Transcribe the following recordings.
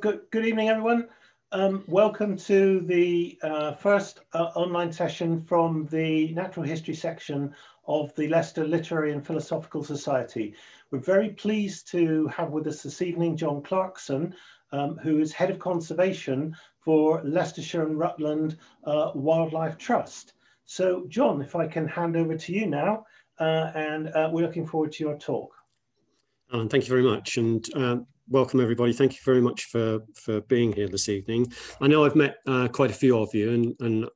Good evening, everyone. Welcome to the first online session from the Natural History section of the Leicester Literary and Philosophical Society. We're very pleased to have with us this evening John Clarkson, who is Head of Conservation for Leicestershire and Rutland Wildlife Trust. So, John, if I can hand over to you now, and we're looking forward to your talk. Thank you very much. And welcome, everybody. Thank you very much for being here this evening. I know I've met quite a few of you, and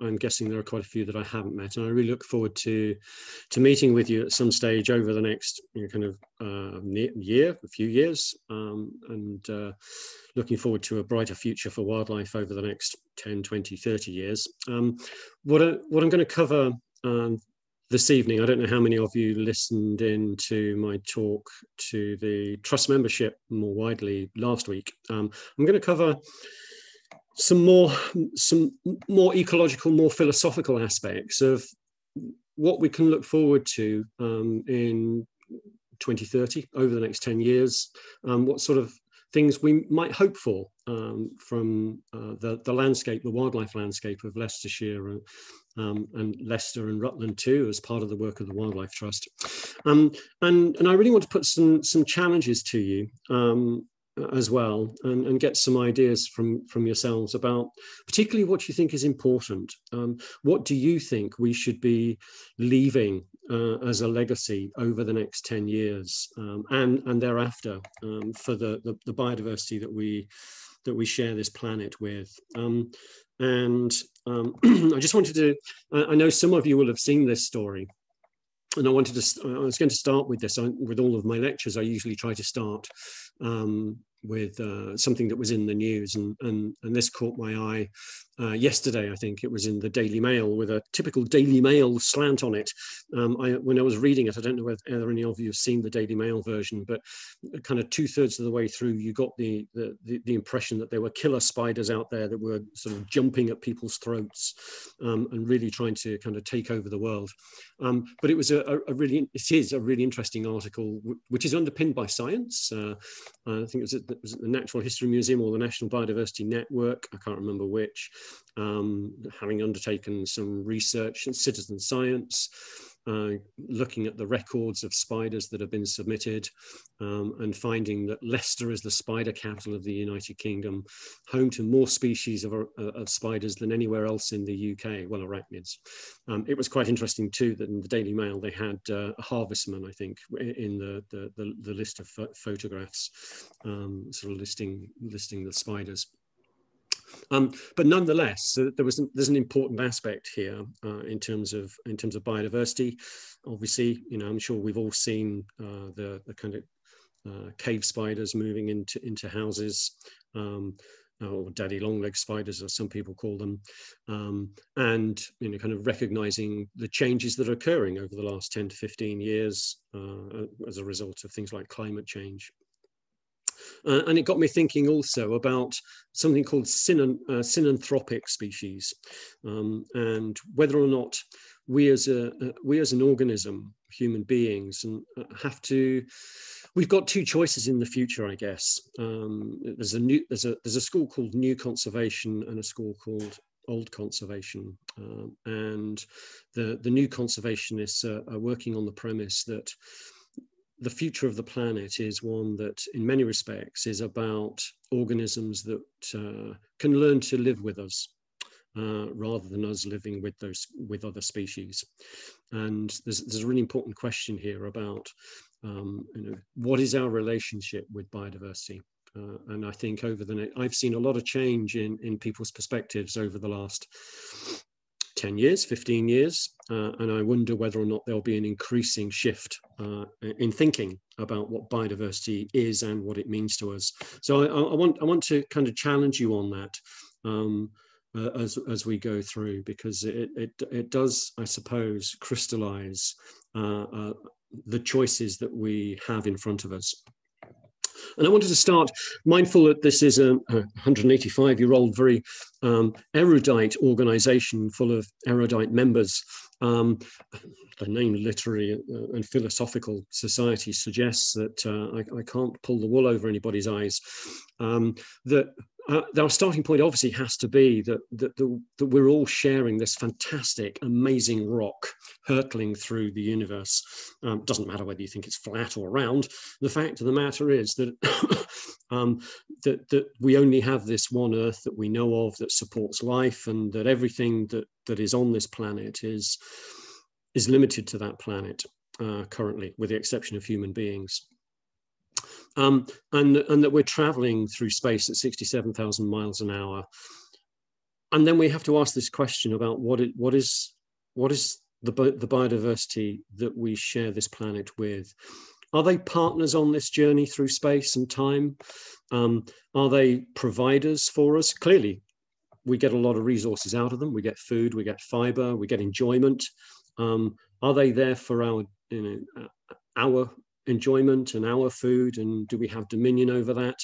I'm guessing there are quite a few that I haven't met. And I really look forward to meeting with you at some stage over the next a few years, and looking forward to a brighter future for wildlife over the next 10, 20, 30 years. What I'm going to cover this evening, I don't know how many of you listened in to my talk to the trust membership more widely last week. I'm going to cover some more ecological, more philosophical aspects of what we can look forward to in 2030, over the next 10 years, what sort of things we might hope for from the landscape, the wildlife landscape of Leicestershire and Leicester and Rutland too, as part of the work of the Wildlife Trust. And I really want to put some challenges to you as well, and get some ideas from yourselves about particularly what you think is important. What do you think we should be leaving as a legacy over the next 10 years and thereafter for the biodiversity that we share this planet with? I just wanted to, I know some of you will have seen this story, and I was going to start with this. With all of my lectures, I usually try to start with something that was in the news, and this caught my eye yesterday. I think it was in the Daily Mail, with a typical Daily Mail slant on it. When I was reading it, I don't know whether any of you have seen the Daily Mail version, but kind of 2/3 of the way through, you got the impression that there were killer spiders out there that were sort of jumping at people's throats and really trying to kind of take over the world. But it is a really interesting article, which is underpinned by science. I think it was at the Natural History Museum or the National Biodiversity Network, I can't remember which, having undertaken some research in citizen science, looking at the records of spiders that have been submitted, and finding that Leicester is the spider capital of the United Kingdom, home to more species of spiders than anywhere else in the UK, well, arachnids. It was quite interesting too that in the Daily Mail they had a harvestman, I think, in the list of photographs, sort of listing the spiders. But nonetheless, there's an important aspect here in terms of biodiversity. Obviously, I'm sure we've all seen the kind of cave spiders moving into houses, or daddy long-legged spiders, as some people call them, and kind of recognizing the changes that are occurring over the last 10 to 15 years as a result of things like climate change. And it got me thinking also about something called synanthropic species, and whether or not we as an organism, human beings, we've got two choices in the future, I guess. There's a school called New Conservation and a school called Old Conservation, and the New Conservationists are working on the premise that the future of the planet is one that in many respects is about organisms that can learn to live with us rather than us living with other species. And there's a really important question here about what is our relationship with biodiversity? And I think I've seen a lot of change in people's perspectives over the last 10 years, 15 years, and I wonder whether or not there'll be an increasing shift in thinking about what biodiversity is and what it means to us. So I want to kind of challenge you on that as we go through, because it does, I suppose, crystallize the choices that we have in front of us. And I wanted to start, mindful that this is a 185-year-old, very erudite organisation full of erudite members, The name Literary and Philosophical Society suggests that I can't pull the wool over anybody's eyes. Our starting point obviously has to be that we're all sharing this fantastic, amazing rock hurtling through the universe. Doesn't matter whether you think it's flat or round. The fact of the matter is that, that we only have this one Earth that we know of that supports life, and that everything that is on this planet is limited to that planet currently, with the exception of human beings. And that we're traveling through space at 67,000 miles an hour. And then we have to ask this question about what is the biodiversity that we share this planet with? Are they partners on this journey through space and time? Are they providers for us? Clearly, we get a lot of resources out of them. We get food, we get fiber, we get enjoyment. Are they there for our, our enjoyment and our food, and do we have dominion over that,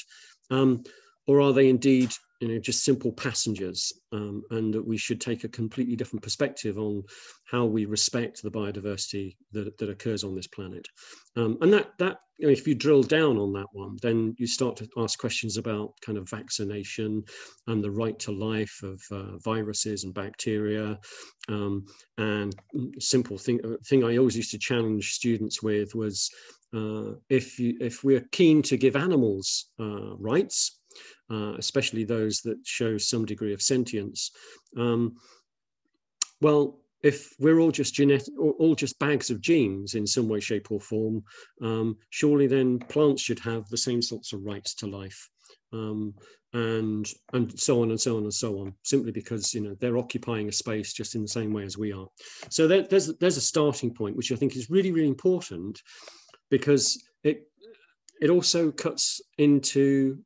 or are they indeed just simple passengers, and that we should take a completely different perspective on how we respect the biodiversity that occurs on this planet, and that if you drill down on that one, then you start to ask questions about kind of vaccination and the right to life of viruses and bacteria, and simple thing I always used to challenge students with was if we're keen to give animals rights, especially those that show some degree of sentience, well, if we're all just genetic, or all just bags of genes in some way, shape or form, surely then plants should have the same sorts of rights to life, and so on and so on and so on, simply because they're occupying a space just in the same way as we are. So there's a starting point, which I think is really, really important, because it also cuts into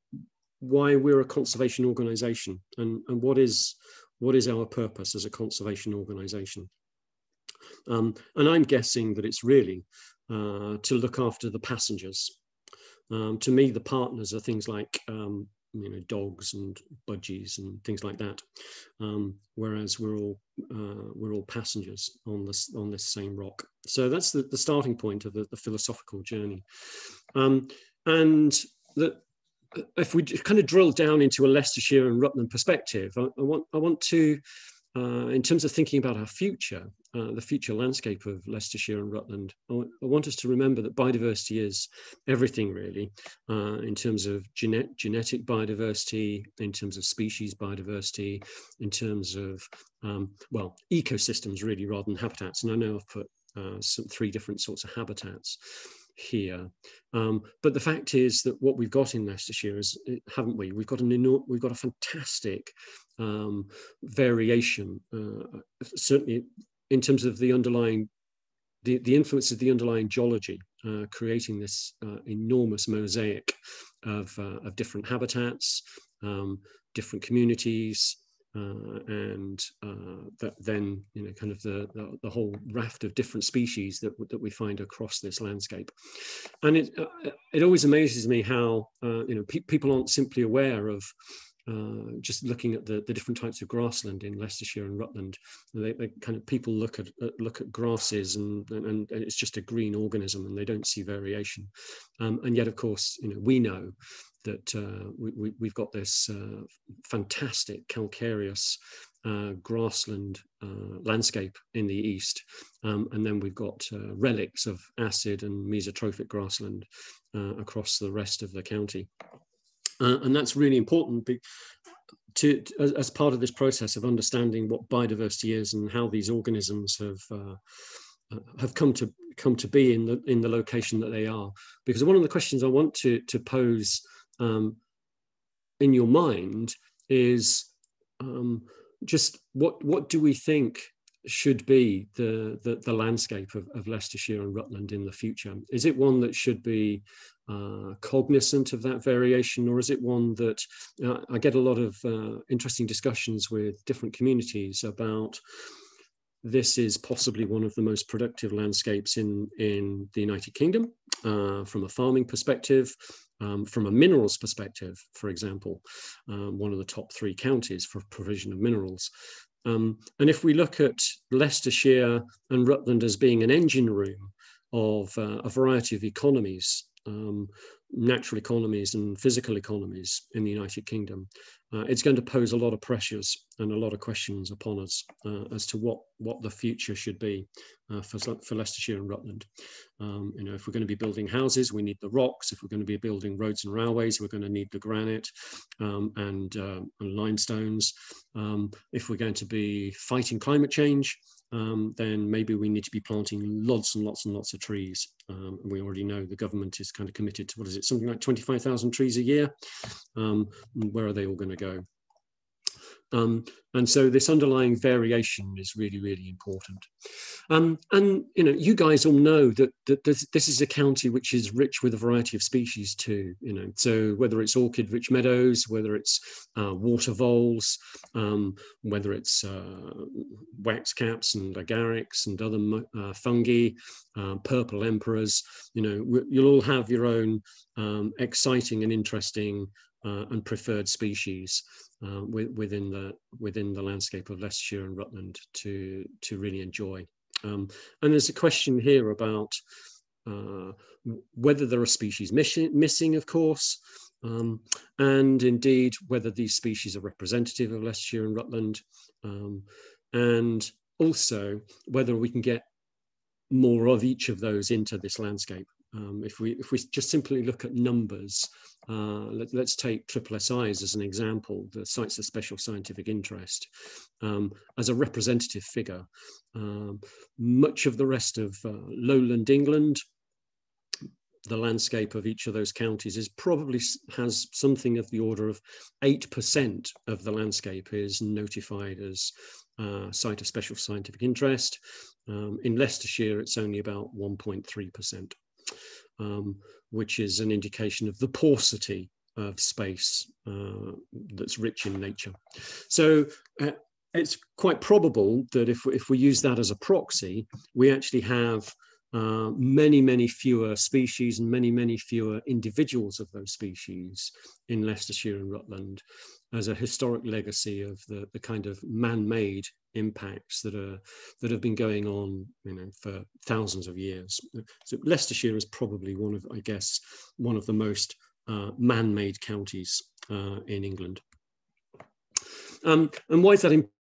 why we're a conservation organisation, and what is our purpose as a conservation organisation. And I'm guessing that it's really to look after the passengers. To me, the partners are things like dogs and budgies and things like that, whereas we're all passengers on this same rock. So that's the starting point of the philosophical journey, and that. If we kind of drill down into a Leicestershire and Rutland perspective, I want to, in terms of thinking about our future, the future landscape of Leicestershire and Rutland, I want us to remember that biodiversity is everything, really, in terms of genetic biodiversity, in terms of species biodiversity, in terms of, well, ecosystems, really, rather than habitats. And I know I've put three different sorts of habitats here, but the fact is that what we've got in Leicestershire is, haven't we? We've got a fantastic variation, certainly in terms of the underlying, the influence of the underlying geology, creating this enormous mosaic of different habitats, different communities. And that then, kind of the whole raft of different species that we find across this landscape. And it always amazes me how, people aren't simply aware of just looking at the different types of grassland in Leicestershire and Rutland. They kind of, people look at grasses and it's just a green organism, and they don't see variation. And yet, of course, we know that we've got this fantastic calcareous grassland landscape in the east, and then we've got relics of acid and mesotrophic grassland across the rest of the county, and that's really important as part of this process of understanding what biodiversity is and how these organisms have come to be in the location that they are. Because one of the questions I want to pose in your mind is just what do we think should be the landscape of Leicestershire and Rutland in the future? Is it one that should be cognizant of that variation, or is it one that I get a lot of interesting discussions with different communities about? This is possibly one of the most productive landscapes in the United Kingdom, from a farming perspective, from a minerals perspective, for example, one of the top 3 counties for provision of minerals. And if we look at Leicestershire and Rutland as being an engine room of a variety of economies, natural economies and physical economies in the United Kingdom, it's going to pose a lot of pressures and a lot of questions upon us as to what the future should be for Leicestershire and Rutland. You know, if we're going to be building houses, we need the rocks. If we're going to be building roads and railways, we're going to need the granite and limestones. If we're going to be fighting climate change, then maybe we need to be planting lots and lots and lots of trees. We already know the government is kind of committed to, what is it, something like 25,000 trees a year. Where are they all going to go? And so this underlying variation is really, really important. And you know, you guys all know that, this is a county which is rich with a variety of species too. You know, so whether it's orchid-rich meadows, whether it's water voles, whether it's wax caps and agarics and other fungi, purple emperors. You know, you'll all have your own exciting and interesting and preferred species within the landscape of Leicestershire and Rutland to really enjoy. And there's a question here about whether there are species missing, of course, and indeed whether these species are representative of Leicestershire and Rutland, and also whether we can get more of each of those into this landscape. If we just simply look at numbers, let's take SSSIs as an example, the Sites of Special Scientific Interest, as a representative figure. Much of the rest of lowland England, the landscape of each of those counties is probably has something of the order of 8% of the landscape is notified as Site of Special Scientific Interest. In Leicestershire, it's only about 1.3%. Which is an indication of the paucity of space that's rich in nature. So it's quite probable that if we use that as a proxy, we actually have many, many fewer species and many, many fewer individuals of those species in Leicestershire and Rutland as a historic legacy of the kind of man-made impacts that have been going on, you know, for thousands of years. So Leicestershire is probably one of, I guess, one of the most man-made counties in England. And why is that important?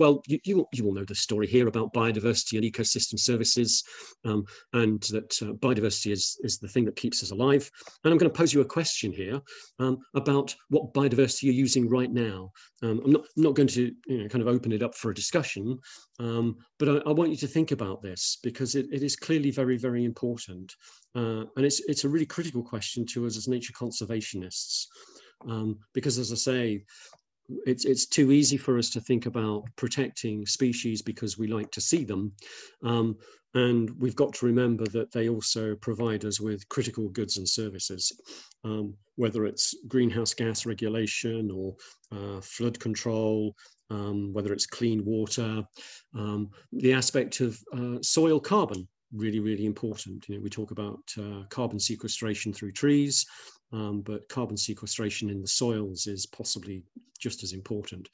Well, you all know the story here about biodiversity and ecosystem services, and that biodiversity is the thing that keeps us alive. And I'm going to pose you a question here about what biodiversity you're using right now. I'm not going to, you know, kind of open it up for a discussion, but I want you to think about this because it is clearly very, very important, and it's a really critical question to us as nature conservationists, because, as I say, It's too easy for us to think about protecting species because we like to see them. And we've got to remember that they also provide us with critical goods and services, whether it's greenhouse gas regulation or flood control, whether it's clean water, the aspect of soil carbon, really, really important. You know, we talk about carbon sequestration through trees, but carbon sequestration in the soils is possibly just as important.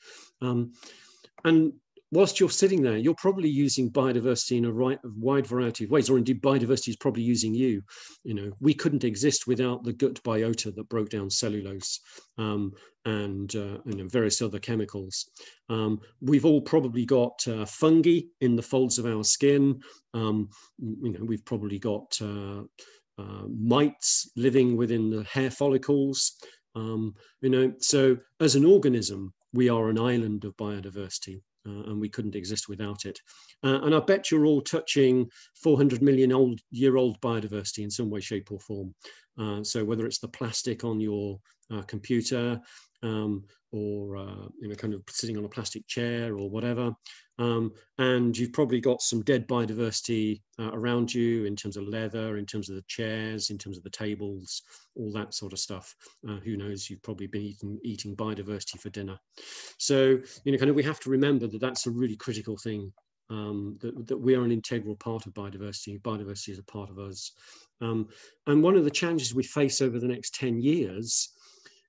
And whilst you're sitting there, you're probably using biodiversity in a wide variety of ways, or indeed biodiversity is probably using you. You know, we couldn't exist without the gut biota that broke down cellulose and various other chemicals. We've all probably got fungi in the folds of our skin. You know, we've probably got mites living within the hair follicles. You know, so as an organism, we are an island of biodiversity. And we couldn't exist without it. And I bet you're all touching 400 million year old biodiversity in some way, shape or form. So whether it's the plastic on your computer or you know, kind of sitting on a plastic chair or whatever. And you've probably got some dead biodiversity around you in terms of leather, in terms of the chairs, in terms of the tables, all that sort of stuff. Who knows, you've probably been eating biodiversity for dinner. So, you know, kind of we have to remember that that's a really critical thing, that we are an integral part of biodiversity. Biodiversity is a part of us. And one of the challenges we face over the next 10 years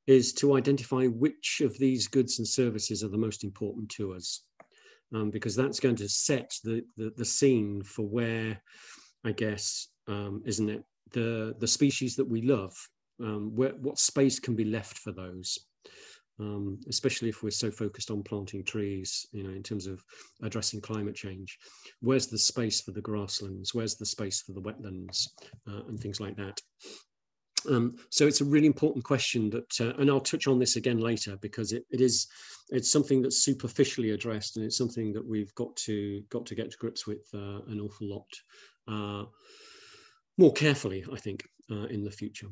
is to identify which of these goods and services are the most important to us, because that's going to set the scene for where, I guess, isn't it, the species that we love, what space can be left for those, especially if we're so focused on planting trees, you know, in terms of addressing climate change. Where's the space for the grasslands? Where's the space for the wetlands and things like that? So it's a really important question that, and I'll touch on this again later, because it's something that's superficially addressed, and it's something that we've got to get to grips with an awful lot more carefully, I think, in the future.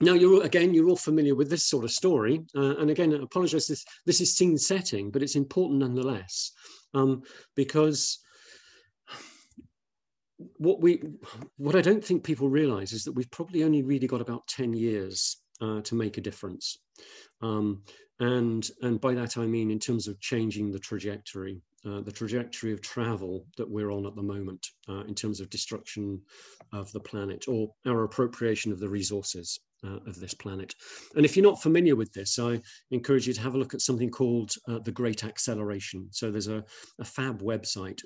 Now, you're all familiar with this sort of story, and again, I apologise. This is scene setting, but it's important nonetheless, because what I don't think people realise is that we've probably only really got about 10 years to make a difference, and by that I mean in terms of changing the trajectory of travel that we're on at the moment in terms of destruction of the planet, or our appropriation of the resources of this planet. And if you're not familiar with this, I encourage you to have a look at something called the Great Acceleration. So there's a fab website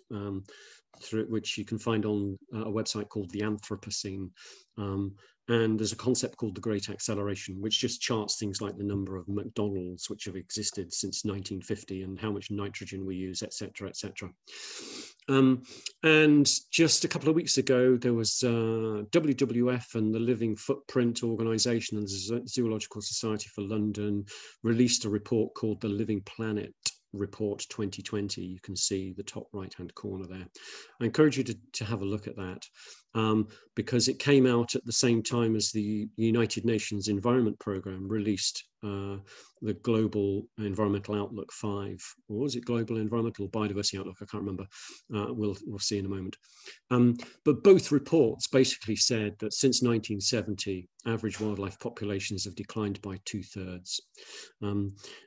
through which you can find on a website called the Anthropocene, and there's a concept called the Great Acceleration, which just charts things like the number of McDonald's which have existed since 1950 and how much nitrogen we use, etc., etc. And just a couple of weeks ago, there was WWF and the Living Footprint Organization and the Zoological Society for London released a report called the Living Planet Report 2020. You can see the top right hand corner there. I encourage you to have a look at that, because it came out at the same time as the United Nations Environment Programme released the Global Environmental Outlook 5, or was it Global Environmental Biodiversity Outlook? I can't remember. We'll see in a moment. But both reports basically said that since 1970, average wildlife populations have declined by 2/3.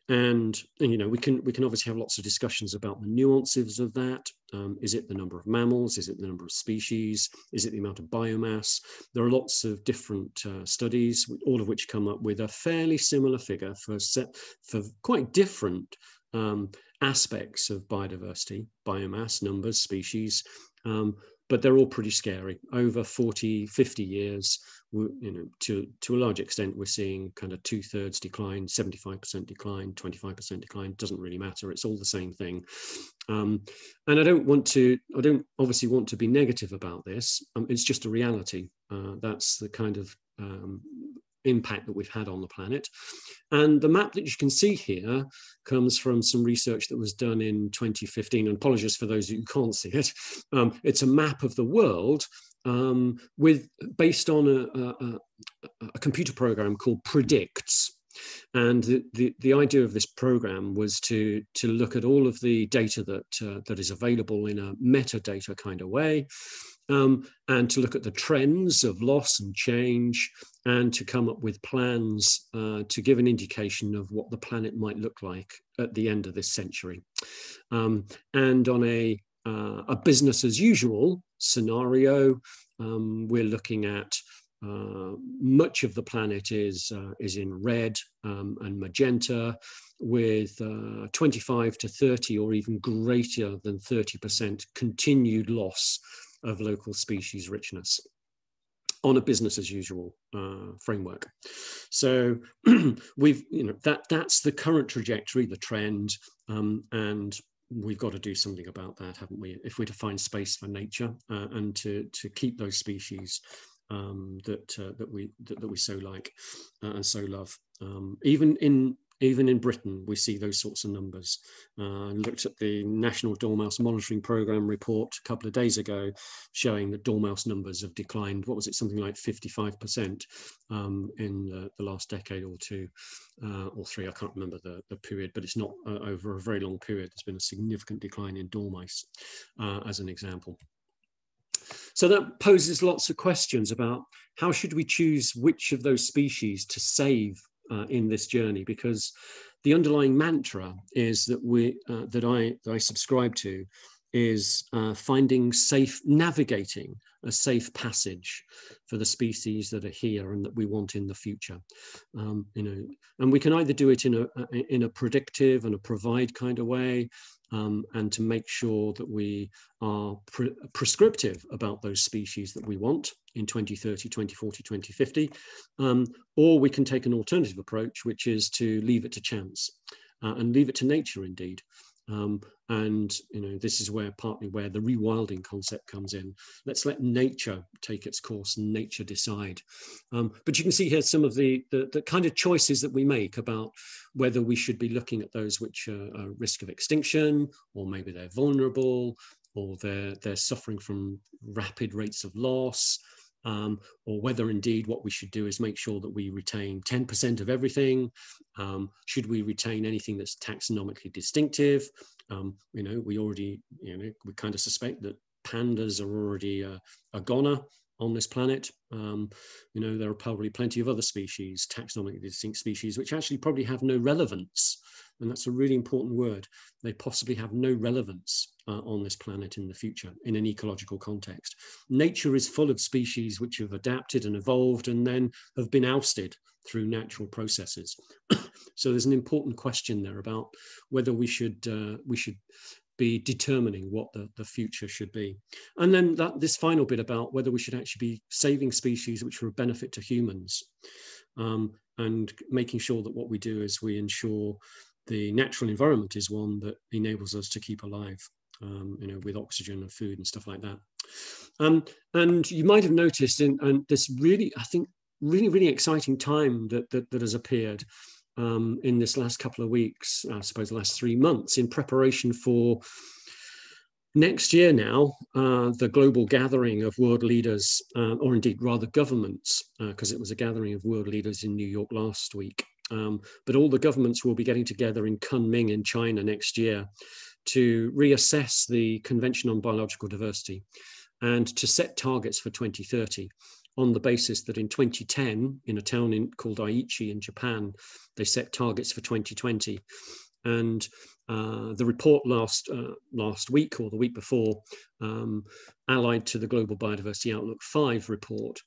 And you know, we can obviously have lots of discussions about the nuances of that. Is it the number of mammals? Is it the number of species? Is it the amount of biomass? There are lots of different studies, all of which come up with a fairly similar figure for quite different aspects of biodiversity, biomass, numbers, species, but they're all pretty scary. Over 40, 50 years, you know, to a large extent, we're seeing kind of 2/3 decline, 75% decline, 25% decline. Doesn't really matter. It's all the same thing. And I don't obviously want to be negative about this. It's just a reality. That's the kind of impact that we've had on the planet. And the map that you can see here comes from some research that was done in 2015, and apologies for those who can't see it. It's a map of the world based on a computer program called PREDICTS. And the idea of this program was to look at all of the data that is available in a metadata kind of way, and to look at the trends of loss and change, and to come up with plans to give an indication of what the planet might look like at the end of this century. And on a business as usual scenario, we're looking at much of the planet is in red and magenta, with 25 to 30 or even greater than 30% continued loss of local species richness on a business as usual framework. So that's the current trajectory, the trend, and we've got to do something about that, haven't we? If we're to find space for nature and to keep those species that we so like and so love. Even in Britain, we see those sorts of numbers. I looked at the National Dormouse Monitoring Programme report a couple of days ago, showing that dormouse numbers have declined, what was it, something like 55% in the last decade or two, or three, I can't remember the period, but it's not over a very long period. There's been a significant decline in dormice, as an example. So that poses lots of questions about how should we choose which of those species to save in this journey, because the underlying mantra is that I subscribe to is finding navigating a safe passage for the species that are here and that we want in the future. And we can either do it in a predictive and a provide kind of way, and to make sure that we are prescriptive about those species that we want in 2030, 2040, 2050, or we can take an alternative approach, which is to leave it to chance and leave it to nature indeed. This is partly where the rewilding concept comes in. Let's let nature take its course and nature decide. But you can see here some of the kind of choices that we make about whether we should be looking at those which are at risk of extinction, or maybe they're vulnerable, or they're suffering from rapid rates of loss, or whether indeed what we should do is make sure that we retain 10% of everything. Should we retain anything that's taxonomically distinctive? We already, we kind of suspect that pandas are already a goner on this planet. There are probably plenty of other species, taxonomically distinct species, which actually probably have no relevance. And that's a really important word. They possibly have no relevance on this planet in the future, in an ecological context. Nature is full of species which have adapted and evolved and then have been ousted through natural processes. So there's an important question there about whether we should be determining what the future should be. And then this final bit about whether we should actually be saving species which are a benefit to humans, and making sure that what we do is we ensure the natural environment is one that enables us to keep alive, with oxygen and food and stuff like that. And you might have noticed in this really, I think, really, really exciting time that has appeared in this last couple of weeks, I suppose the last 3 months, in preparation for next year now, the global gathering of world leaders, or indeed rather governments, because it was a gathering of world leaders in New York last week. But all the governments will be getting together in Kunming in China next year to reassess the Convention on Biological Diversity and to set targets for 2030 on the basis that in 2010, in a town called Aichi in Japan, they set targets for 2020. And the report last week or the week before, allied to the Global Biodiversity Outlook 5 report,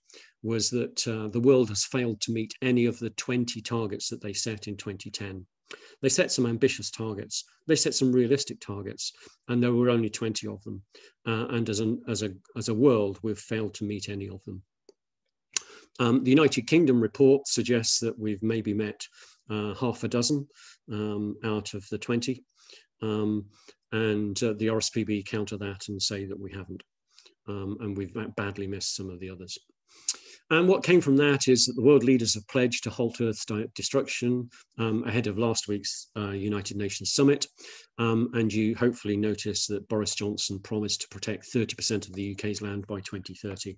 was that the world has failed to meet any of the 20 targets that they set in 2010. They set some ambitious targets, they set some realistic targets, and there were only 20 of them. And as a world, we've failed to meet any of them. The United Kingdom report suggests that we've maybe met half a dozen out of the 20, and the RSPB counter that and say that we haven't, and we've badly missed some of the others. And what came from that is that the world leaders have pledged to halt Earth's destruction ahead of last week's United Nations summit. And you hopefully notice that Boris Johnson promised to protect 30% of the UK's land by 2030.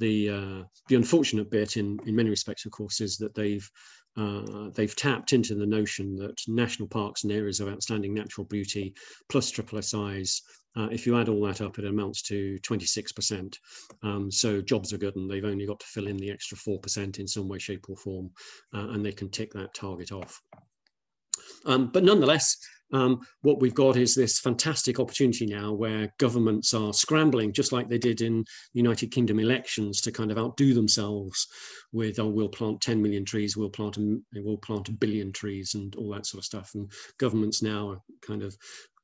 The unfortunate bit in many respects, of course, is that they've tapped into the notion that national parks and areas of outstanding natural beauty plus SSSIs, if you add all that up, it amounts to 26%. So jobs are good, and they've only got to fill in the extra 4% in some way, shape or form, and they can tick that target off. But nonetheless, what we've got is this fantastic opportunity now where governments are scrambling, just like they did in United Kingdom elections, to kind of outdo themselves with, oh, we'll plant 10 million trees, we'll plant a billion trees and all that sort of stuff. And governments now are kind of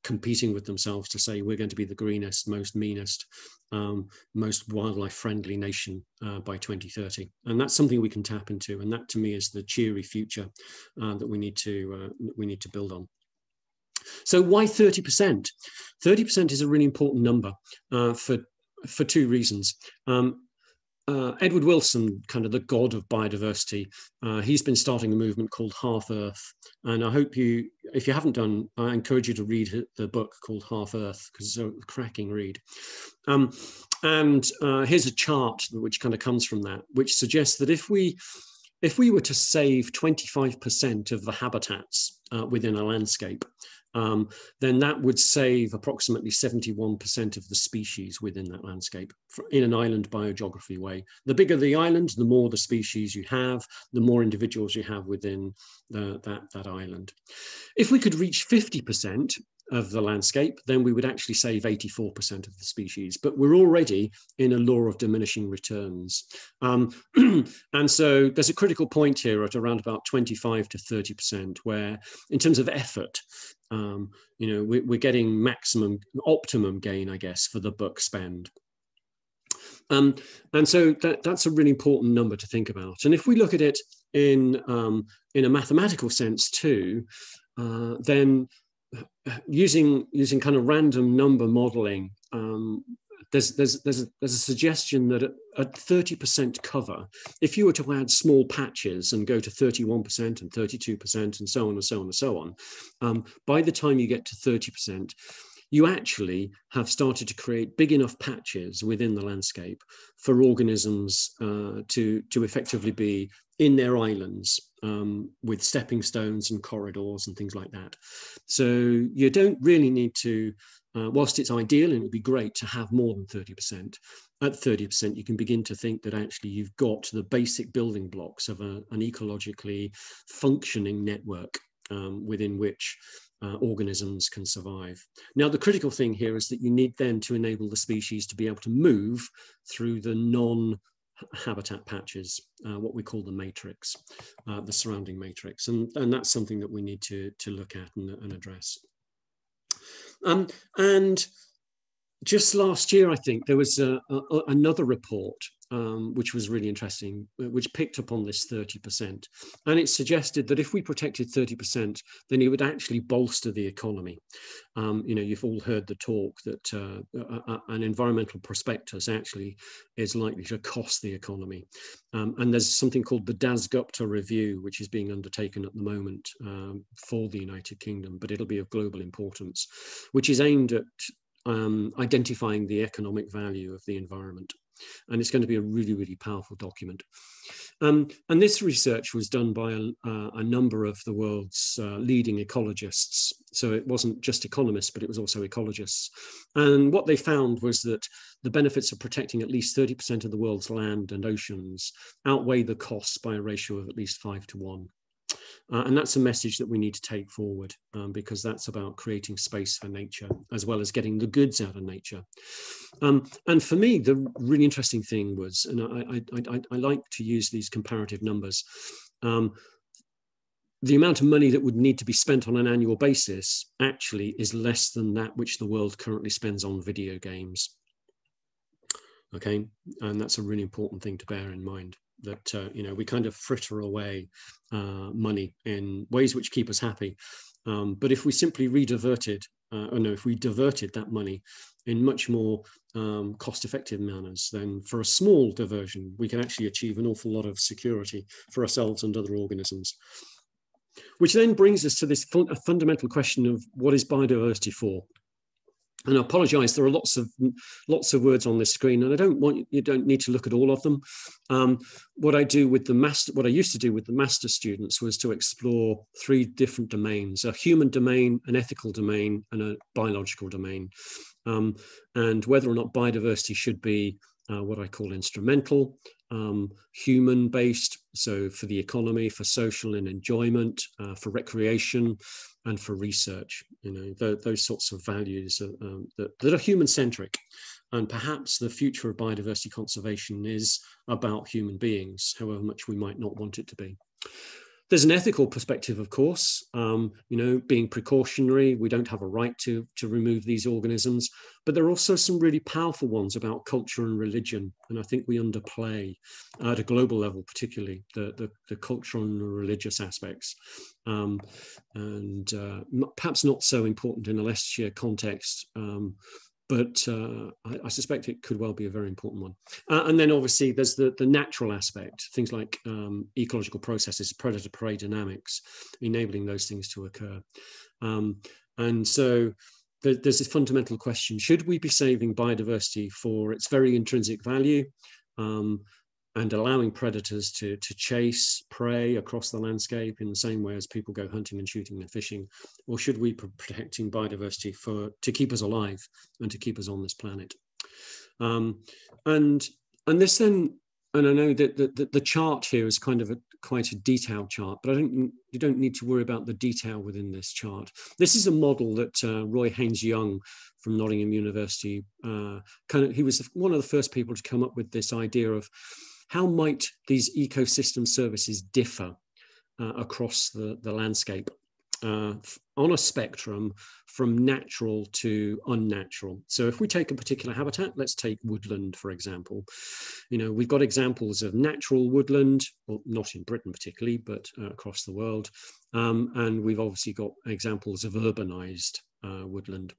competing with themselves to say, we're going to be the greenest, most meanest, most wildlife friendly nation by 2030. And that's something we can tap into. And that to me is the cheery future that we need to build on. So why 30%? 30% is a really important number for two reasons. Edward Wilson, kind of the god of biodiversity, he's been starting a movement called Half Earth. And I hope you, if you haven't done, I encourage you to read the book called Half Earth, because it's a cracking read. Here's a chart which kind of comes from that, which suggests that if we were to save 25% of the habitats within a landscape, then that would save approximately 71% of the species within that landscape in an island biogeography way. The bigger the island, the more the species you have, the more individuals you have within that island. If we could reach 50%, of the landscape, then we would actually save 84% of the species. But we're already in a law of diminishing returns. And so there's a critical point here at around about 25 to 30%, where in terms of effort, you know, we're getting maximum, optimum gain, I guess, for the buck spend. And so that's a really important number to think about. And if we look at it in a mathematical sense too, then using kind of random number modeling, there's a suggestion that at 30% cover, if you were to add small patches and go to 31% and 32% and so on and so on and so on, by the time you get to 30%, you actually have started to create big enough patches within the landscape for organisms to effectively be in their islands with stepping stones and corridors and things like that. So you don't really need to, whilst it's ideal and it would be great to have more than 30%, at 30% you can begin to think that actually you've got the basic building blocks of an ecologically functioning network within which organisms can survive. Now, the critical thing here is that you need then to enable the species to be able to move through the non-habitat patches, what we call the matrix, the surrounding matrix. And that's something that we need to look at and address. And just last year, I think, there was another report which was really interesting, which picked up on this 30%. And it suggested that if we protected 30%, then it would actually bolster the economy. You know, you've all heard the talk that an environmental prospectus actually is likely to cost the economy. And there's something called the Dasgupta Review, which is being undertaken at the moment for the United Kingdom, but it'll be of global importance, which is aimed at identifying the economic value of the environment. And it's going to be a really, really powerful document. And this research was done by a number of the world's leading ecologists. So it wasn't just economists, but it was also ecologists. And what they found was that the benefits of protecting at least 30% of the world's land and oceans outweigh the costs by a ratio of at least 5 to 1. And that's a message that we need to take forward because that's about creating space for nature as well as getting the goods out of nature. And for me, the really interesting thing was, and I like to use these comparative numbers, the amount of money that would need to be spent on an annual basis actually is less than that which the world currently spends on video games. Okay, and that's a really important thing to bear in mind. That you know, we kind of fritter away money in ways which keep us happy, but if we simply diverted that money in much more cost-effective manners, then for a small diversion, we can actually achieve an awful lot of security for ourselves and other organisms. Which then brings us to this fundamental question of what is biodiversity for? And I apologise. There are lots of words on this screen, and you don't need to look at all of them. What I used to do with the master students was to explore three different domains: a human domain, an ethical domain, and a biological domain, and whether or not biodiversity should be what I call instrumental, human-based, so for the economy, for social and enjoyment, for recreation, and for research. You know, those sorts of values that are human-centric. And perhaps the future of biodiversity conservation is about human beings, however much we might not want it to be. There's an ethical perspective, of course, you know, being precautionary, we don't have a right to remove these organisms, but there are also some really powerful ones about culture and religion. And I think we underplay at a global level, particularly the cultural and religious aspects. Perhaps not so important in a Leicestershire context, but I suspect it could well be a very important one. And then obviously there's the natural aspect, things like ecological processes, predator-prey dynamics, enabling those things to occur. And so there's this fundamental question, should we be saving biodiversity for its very intrinsic value and allowing predators to chase prey across the landscape in the same way as people go hunting and shooting and fishing? Or should we be protecting biodiversity to keep us alive and to keep us on this planet? And this then, and I know that the chart here is kind of quite a detailed chart, but you don't need to worry about the detail within this chart. This is a model that Roy Haynes-Young from Nottingham University, he was one of the first people to come up with this idea of how might these ecosystem services differ across the landscape on a spectrum from natural to unnatural. So if we take a particular habitat, let's take woodland, for example. You know, we've got examples of natural woodland, well, not in Britain particularly, but across the world. And we've obviously got examples of urbanized woodland.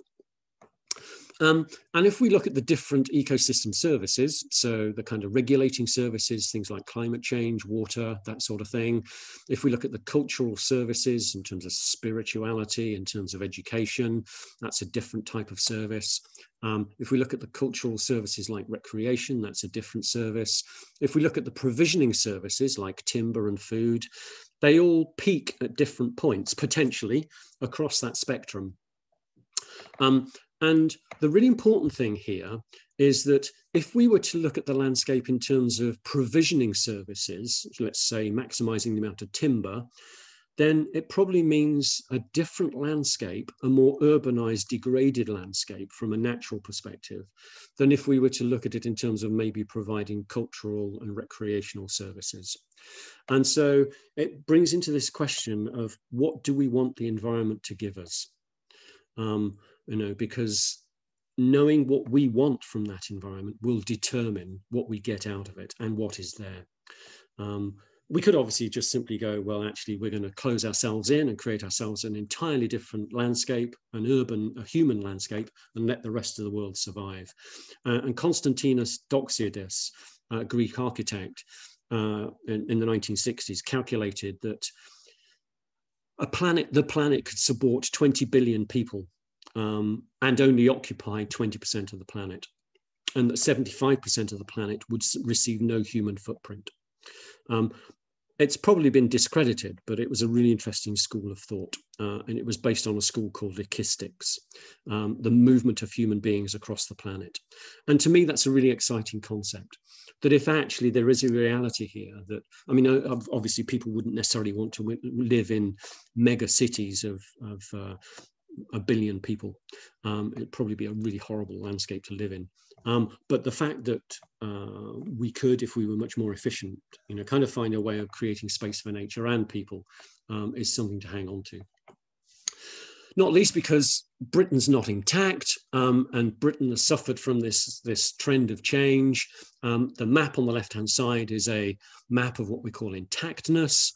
And if we look at the different ecosystem services, so the kind of regulating services, things like climate change, water, that sort of thing. If we look at the cultural services in terms of spirituality, in terms of education, that's a different type of service. If we look at the cultural services like recreation, that's a different service. If we look at the provisioning services like timber and food, they all peak at different points, potentially, across that spectrum. And the really important thing here is that if we were to look at the landscape in terms of provisioning services, let's say maximizing the amount of timber, then it probably means a different landscape, a more urbanized, degraded landscape from a natural perspective than if we were to look at it in terms of maybe providing cultural and recreational services. And so it brings into this question of what do we want the environment to give us? You know, because knowing what we want from that environment will determine what we get out of it and what is there. We could obviously just simply go, well, actually, we're going to close ourselves in and create ourselves an entirely different landscape, an urban, a human landscape, and let the rest of the world survive. And Konstantinos Doxiadis, a Greek architect in the 1960s, calculated that the planet could support 20 billion people. And only occupy 20% of the planet, and that 75% of the planet would receive no human footprint. It's probably been discredited, but it was a really interesting school of thought, and it was based on a school called echystics, the movement of human beings across the planet. And to me, that's a really exciting concept, that if actually there is a reality here that, I mean, obviously people wouldn't necessarily want to live in mega cities of a billion people. It'd probably be a really horrible landscape to live in. But the fact that we could, if we were much more efficient, you know, kind of find a way of creating space for nature and people is something to hang on to. Not least because Britain's not intact, and Britain has suffered from this trend of change. The map on the left-hand side is a map of what we call intactness.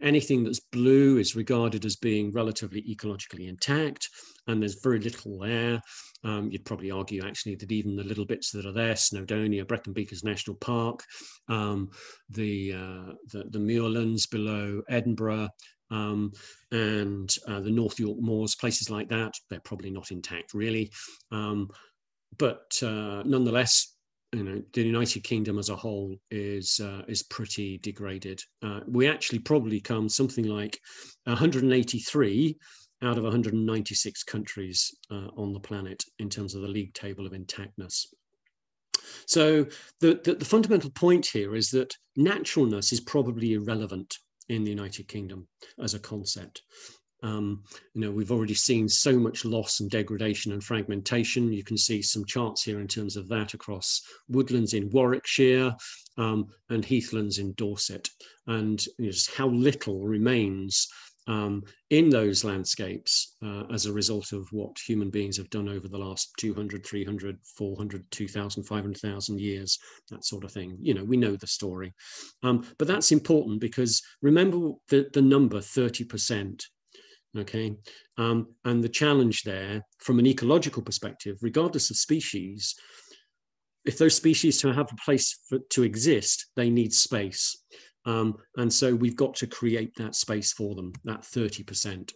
Anything that's blue is regarded as being relatively ecologically intact, and there's very little there. You'd probably argue actually that even the little bits that are there, Snowdonia, Brecon Beacons National Park, the Muirlands below Edinburgh, and the North York Moors, places like that, they're probably not intact really. But nonetheless, you know, the United Kingdom as a whole is pretty degraded. We actually probably come something like 183 out of 196 countries on the planet in terms of the league table of intactness. So the fundamental point here is that naturalness is probably irrelevant in the United Kingdom as a concept. You know, we've already seen so much loss and degradation and fragmentation. You can see some charts here in terms of that across woodlands in Warwickshire and heathlands in Dorset, and you know, just how little remains in those landscapes as a result of what human beings have done over the last 200, 300, 400, 2,000, 500,000 years, that sort of thing. You know, we know the story. But that's important because remember the number 30%. Okay, and the challenge there from an ecological perspective, regardless of species, if those species to have a place to exist, they need space. And so we've got to create that space for them, that 30%.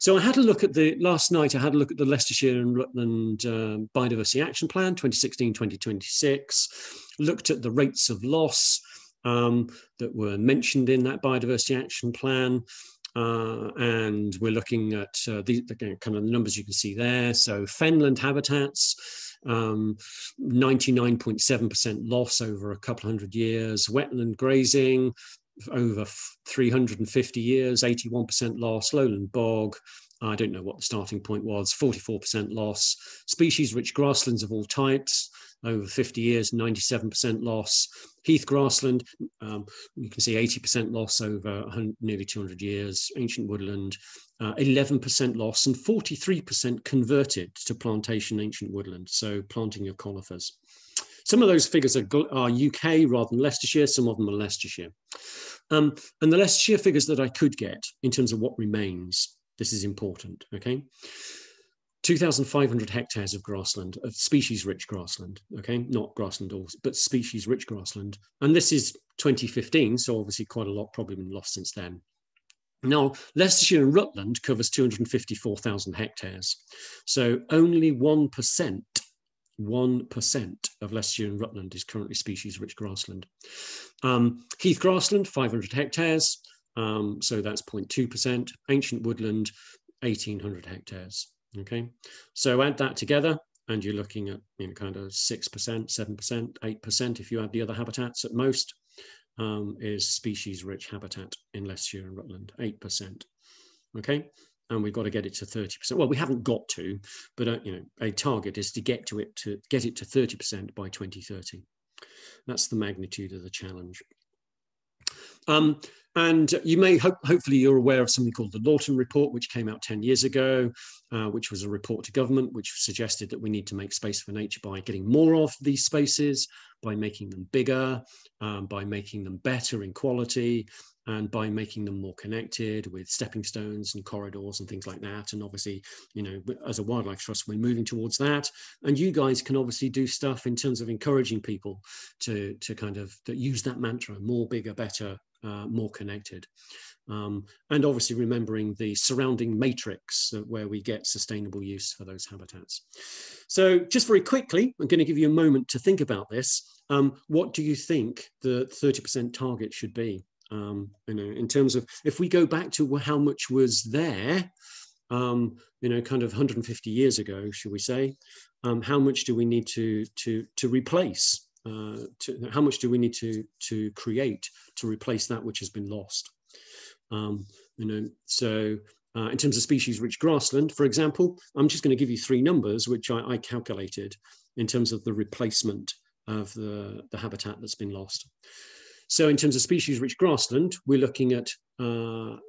So I had a look at last night, I had a look at the Leicestershire and Rutland Biodiversity Action Plan, 2016-2026, looked at the rates of loss that were mentioned in that Biodiversity Action Plan. And we're looking at the kind of numbers you can see there. So fenland habitats, 99.7% loss over a couple hundred years, wetland grazing, over 350 years, 81% loss, lowland bog, I don't know what the starting point was, 44% loss, species-rich grasslands of all types, over 50 years, 97% loss, heath grassland, you can see 80% loss over nearly 200 years, ancient woodland, 11% loss and 43% converted to plantation ancient woodland, so planting of conifers. Some of those figures are UK rather than Leicestershire, some of them are Leicestershire. And the Leicestershire figures that I could get in terms of what remains, this is important, okay? 2,500 hectares of grassland, of species-rich grassland, okay? Not grassland, but species-rich grassland. And this is 2015, so obviously quite a lot probably been lost since then. Now, Leicestershire and Rutland covers 254,000 hectares. So only 1% of Leicestershire and Rutland is currently species-rich grassland. Heath grassland, 500 hectares, so that's 0.2%. Ancient woodland, 1,800 hectares, okay? So add that together and you're looking at, you know, kind of 6%, 7%, 8% if you add the other habitats at most, is species-rich habitat in Leicestershire and Rutland, 8%, okay? And we've got to get it to 30%. Well, we haven't got to, but you know, a target is to get it to 30% by 2030. That's the magnitude of the challenge. And you may hopefully you're aware of something called the Lawton Report, which came out 10 years ago, which was a report to government, which suggested that we need to make space for nature by getting more of these spaces, by making them bigger, by making them better in quality, and by making them more connected with stepping stones and corridors and things like that. And obviously, you know, as a wildlife trust, we're moving towards that. And you guys can obviously do stuff in terms of encouraging people to kind of use that mantra, more, bigger, better, more connected. And obviously remembering the surrounding matrix where we get sustainable use for those habitats. So just very quickly, I'm going to give you a moment to think about this. What do you think the 30% target should be? You know, in terms of if we go back to how much was there, you know, kind of 150 years ago, should we say, how much do we need to replace? How much do we need to create to replace that which has been lost? You know, so in terms of species-rich grassland, for example, I'm just going to give you three numbers which I calculated in terms of the replacement of the habitat that's been lost. So in terms of species-rich grassland, we're looking at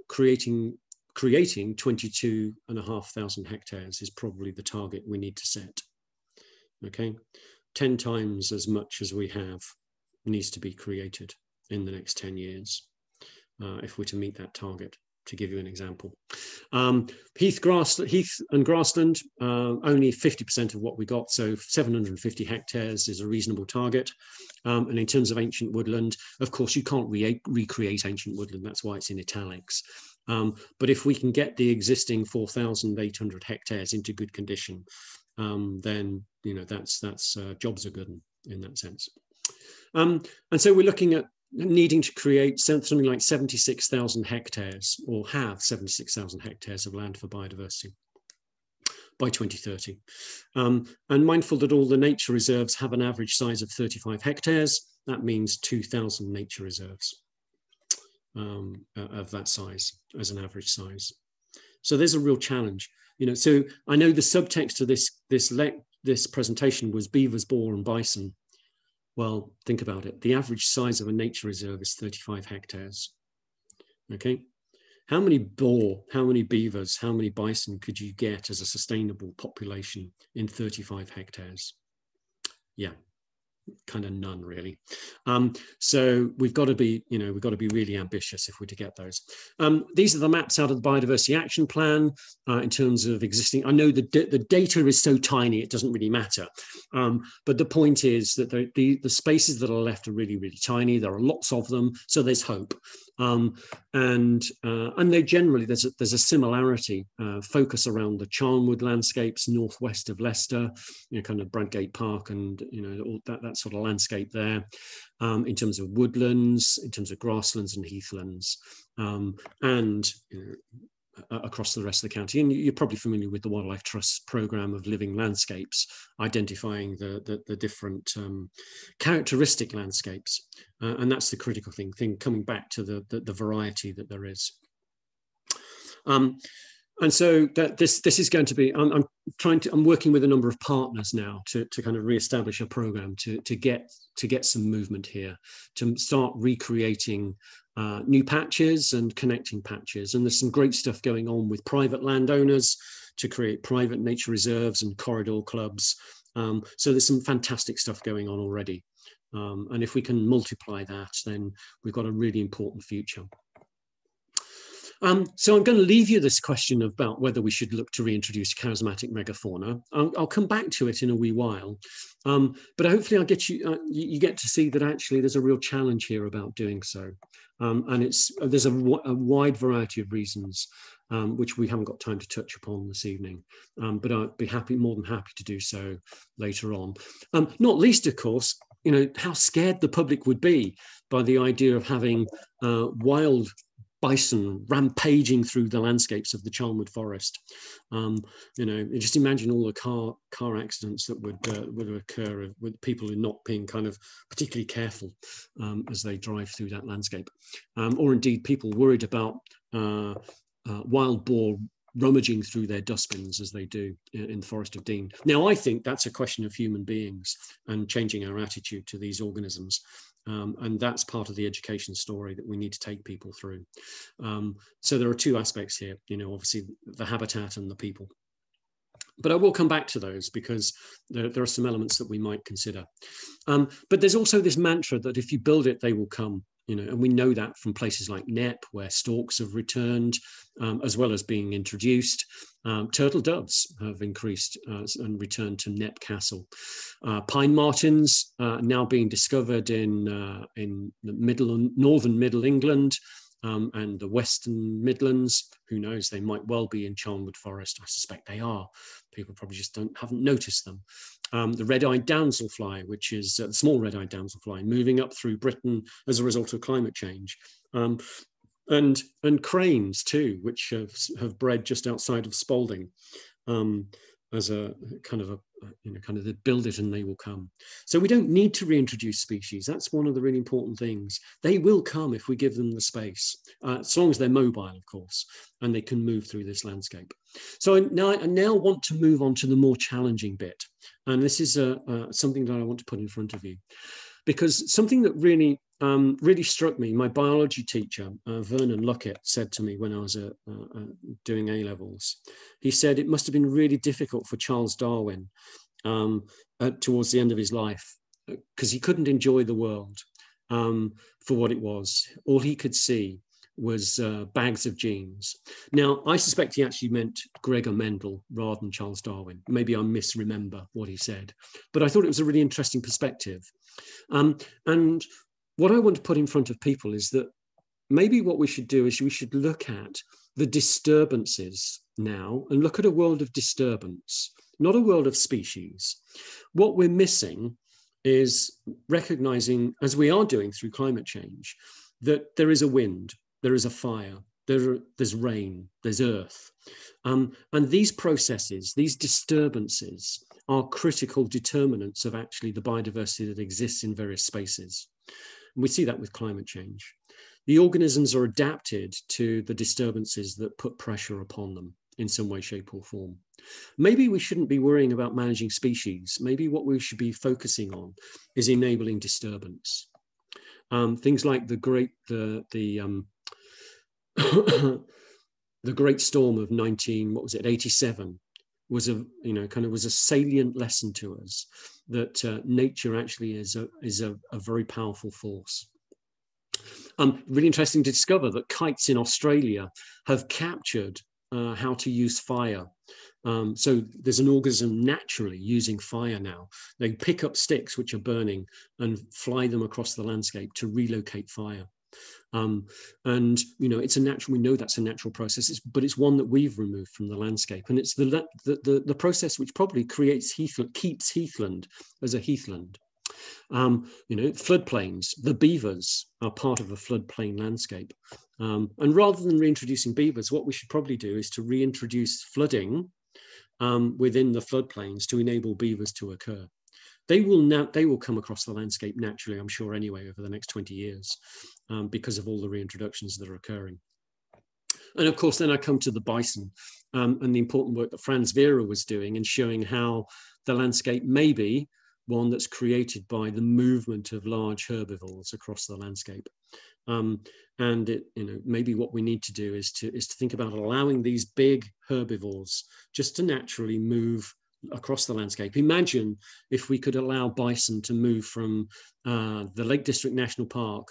creating 22,500 hectares is probably the target we need to set, okay? 10 times as much as we have needs to be created in the next 10 years if we're to meet that target, to give you an example. Heath and grassland, only 50% of what we got, so 750 hectares is a reasonable target. And in terms of ancient woodland, of course, you can't recreate ancient woodland, that's why it's in italics. But if we can get the existing 4,800 hectares into good condition, then, you know, that's jobs are good in that sense. And so we're looking at needing to create something like 76,000 hectares, or have 76,000 hectares of land for biodiversity by 2030. And mindful that all the nature reserves have an average size of 35 hectares, that means 2,000 nature reserves of that size as an average size. So there's a real challenge, you know. So I know the subtext to this presentation was beavers, boar, and bison. Well, think about it. The average size of a nature reserve is 35 hectares, okay? How many boar, how many beavers, how many bison could you get as a sustainable population in 35 hectares? Yeah, kind of none really. So we've got to be, you know, we've got to be really ambitious if we're to get those. These are the maps out of the Biodiversity Action Plan in terms of existing. I know the data is so tiny, it doesn't really matter. But the point is that the spaces that are left are really, really tiny. There are lots of them, so there's hope. And they generally, there's a similarity, focus around the Charnwood landscapes, northwest of Leicester, you know, kind of Bradgate Park and, you know, all that sort of landscape there, in terms of woodlands, in terms of grasslands and heathlands, and, you know, across the rest of the county. And you're probably familiar with the Wildlife Trust's programme of living landscapes, identifying the different characteristic landscapes. And that's the critical thing, coming back to the variety that there is. And so that this is going to be, I'm working with a number of partners now to kind of reestablish a programme to get some movement here, to start recreating new patches and connecting patches. And there's some great stuff going on with private landowners to create private nature reserves and corridor clubs. So there's some fantastic stuff going on already. And if we can multiply that, then we've got a really important future. So I'm going to leave you this question about whether we should look to reintroduce charismatic megafauna. I'll come back to it in a wee while, but hopefully I'll get you, you get to see that actually there's a real challenge here about doing so. And there's a wide variety of reasons, which we haven't got time to touch upon this evening, but I'd be more than happy to do so later on. Not least, of course, you know, how scared the public would be by the idea of having wild bison rampaging through the landscapes of the Charnwood Forest. You know, just imagine all the car accidents that would occur with people not being kind of particularly careful as they drive through that landscape, or indeed people worried about wild boar rummaging through their dustbins as they do in the Forest of Dean. Now, I think that's a question of human beings and changing our attitude to these organisms. And that's part of the education story that we need to take people through. So there are two aspects here, you know, obviously the habitat and the people. But I will come back to those because there are some elements that we might consider. But there's also this mantra that if you build it, they will come. You know, and we know that from places like Knepp, where storks have returned, as well as being introduced. Turtle doves have increased and returned to Knepp Castle. Pine martins now being discovered in the northern middle England and the western Midlands. Who knows? They might well be in Charnwood Forest. I suspect they are. People probably just haven't noticed them. The red-eyed damselfly, which is the small red-eyed damselfly, moving up through Britain as a result of climate change, and cranes too, which have bred just outside of Spalding, as a kind of the build it and they will come. So we don't need to reintroduce species. That's one of the really important things. They will come if we give them the space, as long as they're mobile, of course, and they can move through this landscape. So I now want to move on to the more challenging bit. And this is something that I want to put in front of you, because something that really, really struck me, my biology teacher, Vernon Luckett, said to me when I was doing A-levels. He said it must have been really difficult for Charles Darwin towards the end of his life, because he couldn't enjoy the world for what it was. All he could see was bags of genes. Now, I suspect he actually meant Gregor Mendel rather than Charles Darwin. Maybe I misremember what he said, but I thought it was a really interesting perspective. And what I want to put in front of people is that maybe what we should do is we should look at the disturbances now and look at a world of disturbance, not a world of species. What we're missing is recognizing, as we are doing through climate change, that there is a wind, there is a fire, there's rain, there's earth. And these processes, these disturbances are critical determinants of actually the biodiversity that exists in various spaces. And we see that with climate change. The organisms are adapted to the disturbances that put pressure upon them in some way, shape or form. Maybe we shouldn't be worrying about managing species. Maybe what we should be focusing on is enabling disturbance. Things like the great storm of 87 was a salient lesson to us that nature actually is a very powerful force. Really interesting to discover that kites in Australia have captured how to use fire. So there's an organism naturally using fire now. They pick up sticks which are burning and fly them across the landscape to relocate fire. And, you know, we know that's a natural process, but it's one that we've removed from the landscape. And it's the process which probably keeps heathland as a heathland. You know, floodplains, the beavers are part of a floodplain landscape. And rather than reintroducing beavers, what we should probably do is to reintroduce flooding within the floodplains to enable beavers to occur. They will come across the landscape naturally, I'm sure, anyway, over the next 20 years because of all the reintroductions that are occurring. And of course, then I come to the bison and the important work that Franz Vera was doing and showing how the landscape may be one that's created by the movement of large herbivores across the landscape. And it, you know, maybe what we need to do is to think about allowing these big herbivores just to naturally move across the landscape. Imagine if we could allow bison to move from the Lake District National Park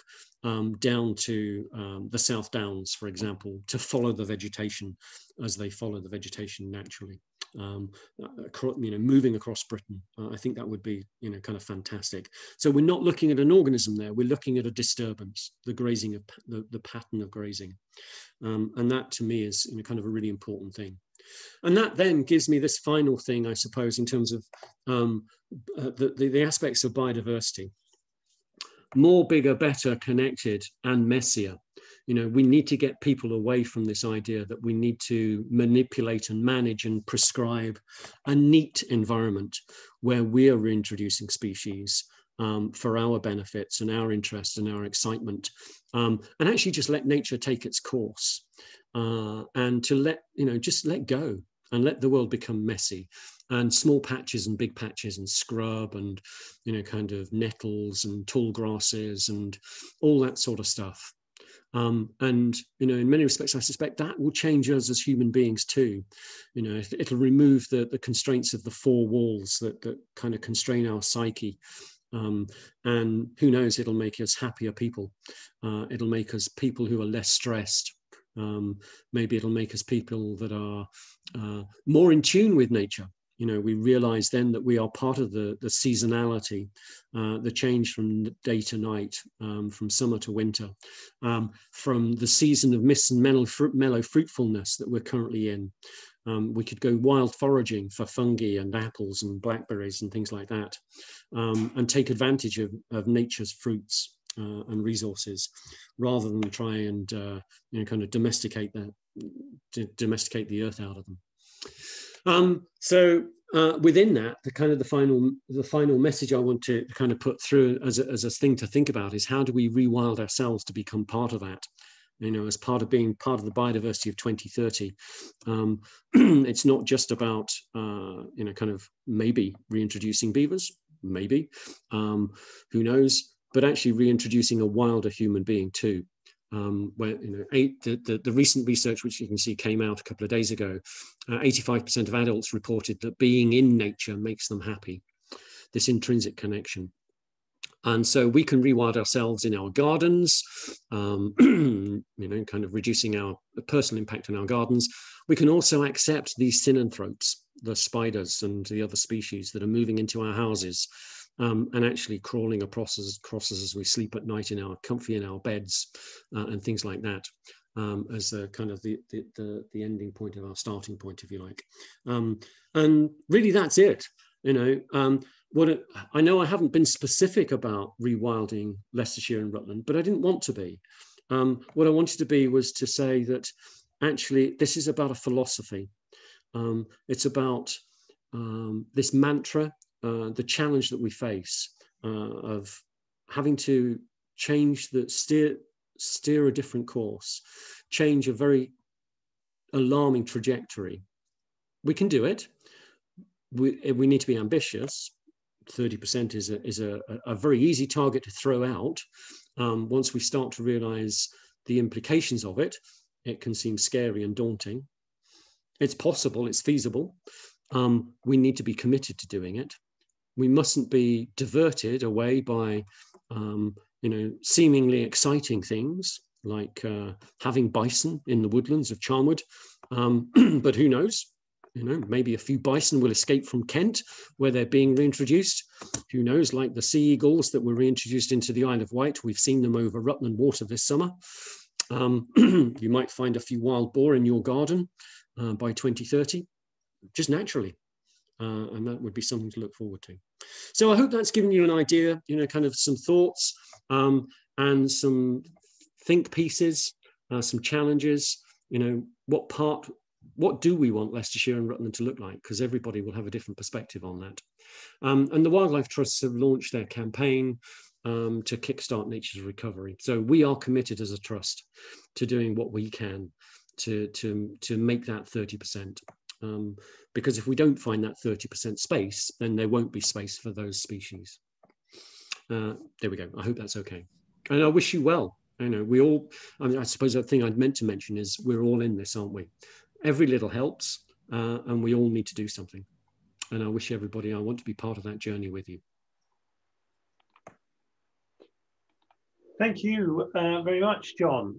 down to the South Downs, for example, to follow the vegetation as they follow the vegetation naturally. You know, moving across Britain, I think that would be, you know, kind of fantastic. So we're not looking at an organism there, we're looking at a disturbance, the grazing of the pattern of grazing. And that to me is, you know, kind of a really important thing. And that then gives me this final thing, I suppose, in terms of the aspects of biodiversity. More, bigger, better, connected, and messier. You know, we need to get people away from this idea that we need to manipulate and manage and prescribe a neat environment where we are reintroducing species for our benefits and our interest and our excitement, and actually just let nature take its course and to let, you know, just let go and let the world become messy. And small patches and big patches and scrub and, you know, kind of nettles and tall grasses and all that sort of stuff. And, you know, in many respects, I suspect that will change us as human beings too. You know, it'll remove the constraints of the four walls that kind of constrain our psyche. And who knows, it'll make us happier people. It'll make us people who are less stressed. Maybe it'll make us people that are more in tune with nature. You know, we realize then that we are part of the seasonality, the change from day to night, from summer to winter, from the season of mist and mellow fruitfulness that we're currently in. We could go wild foraging for fungi and apples and blackberries and things like that, and take advantage of nature's fruits and resources, rather than try and you know, kind of domesticate the earth out of them. So within that, the final message I want to kind of put through as a thing to think about is, how do we rewild ourselves to become part of that? You know, as part of being part of the biodiversity of 2030, it's not just about, you know, kind of maybe reintroducing beavers, maybe, who knows, but actually reintroducing a wilder human being too. Where, you know, the recent research, which you can see came out a couple of days ago, 85% of adults reported that being in nature makes them happy, this intrinsic connection. And so we can rewire ourselves in our gardens, you know, kind of reducing our personal impact on our gardens. We can also accept these synanthropes, the spiders and the other species that are moving into our houses, and actually crawling across us as we sleep at night in our beds, and things like that, as the kind of the ending point of our starting point, if you like. And really, that's it. You know, I know I haven't been specific about rewilding Leicestershire and Rutland, but I didn't want to be. What I wanted to be was to say that actually this is about a philosophy. It's about this mantra. The challenge that we face of having to change steer a different course, change a very alarming trajectory. We can do it. We need to be ambitious. 30% is a very easy target to throw out. Once we start to realize the implications of it, it can seem scary and daunting. It's possible, it's feasible. We need to be committed to doing it. We mustn't be diverted away by, you know, seemingly exciting things like having bison in the woodlands of Charnwood. But who knows? You know, maybe a few bison will escape from Kent where they're being reintroduced. Who knows? Like the sea eagles that were reintroduced into the Isle of Wight. We've seen them over Rutland Water this summer. You might find a few wild boar in your garden by 2030, just naturally. and that would be something to look forward to. So I hope that's given you an idea, you know, kind of some thoughts and some think pieces, some challenges, you know, what do we want Leicestershire and Rutland to look like? Because everybody will have a different perspective on that. And the Wildlife Trusts have launched their campaign to kickstart nature's recovery. So we are committed as a trust to doing what we can to make that 30%. Because if we don't find that 30% space, then there won't be space for those species. There we go. I hope that's okay. And I wish you well. I know we all, I mean, I suppose the thing I'd meant to mention is we're all in this, aren't we? Every little helps, and we all need to do something. And I wish everybody, I want to be part of that journey with you. Thank you very much, John.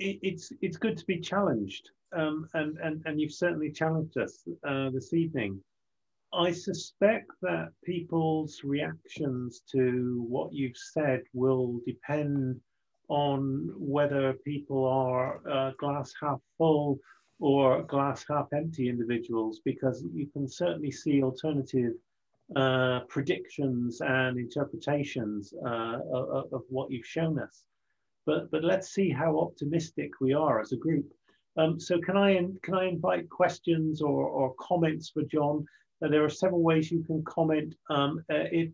It's good to be challenged, and you've certainly challenged us this evening. I suspect that people's reactions to what you've said will depend on whether people are glass half full or glass half empty individuals, because you can certainly see alternative predictions and interpretations of what you've shown us. But let's see how optimistic we are as a group. So can I invite questions or comments for John? There are several ways you can comment. You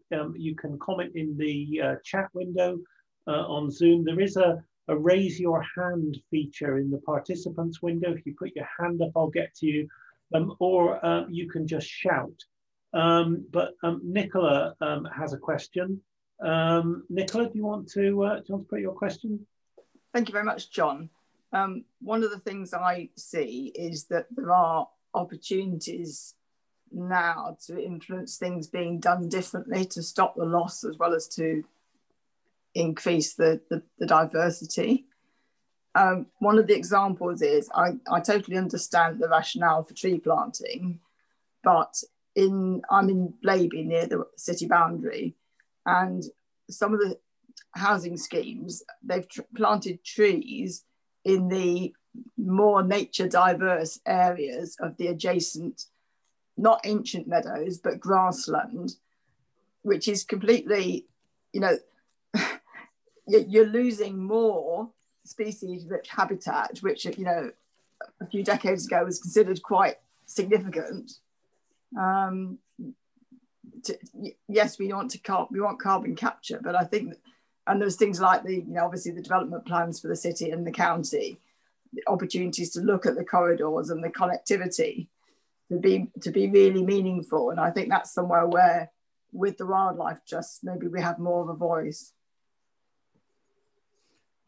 can comment in the chat window on Zoom. There is a raise your hand feature in the participants window. If you put your hand up, I'll get to you. Or you can just shout. But Nicola has a question. Nicola, do you want to put your question? Thank you very much, John. One of the things I see is that there are opportunities now to influence things being done differently to stop the loss as well as to increase the diversity. One of the examples is, I totally understand the rationale for tree planting, but I'm in Blaby near the city boundary, and some of the housing schemes, they've planted trees in the more nature diverse areas of the adjacent, not ancient meadows, but grassland, which is completely, you know, you're losing more species-rich habitat, which, you know, a few decades ago was considered quite significant. Yes, we want carbon capture, but I think, and there's things like the, you know, obviously the development plans for the city and the county, the opportunities to look at the corridors and the connectivity to be really meaningful. And I think that's somewhere where, with the Wildlife Trust, maybe we have more of a voice.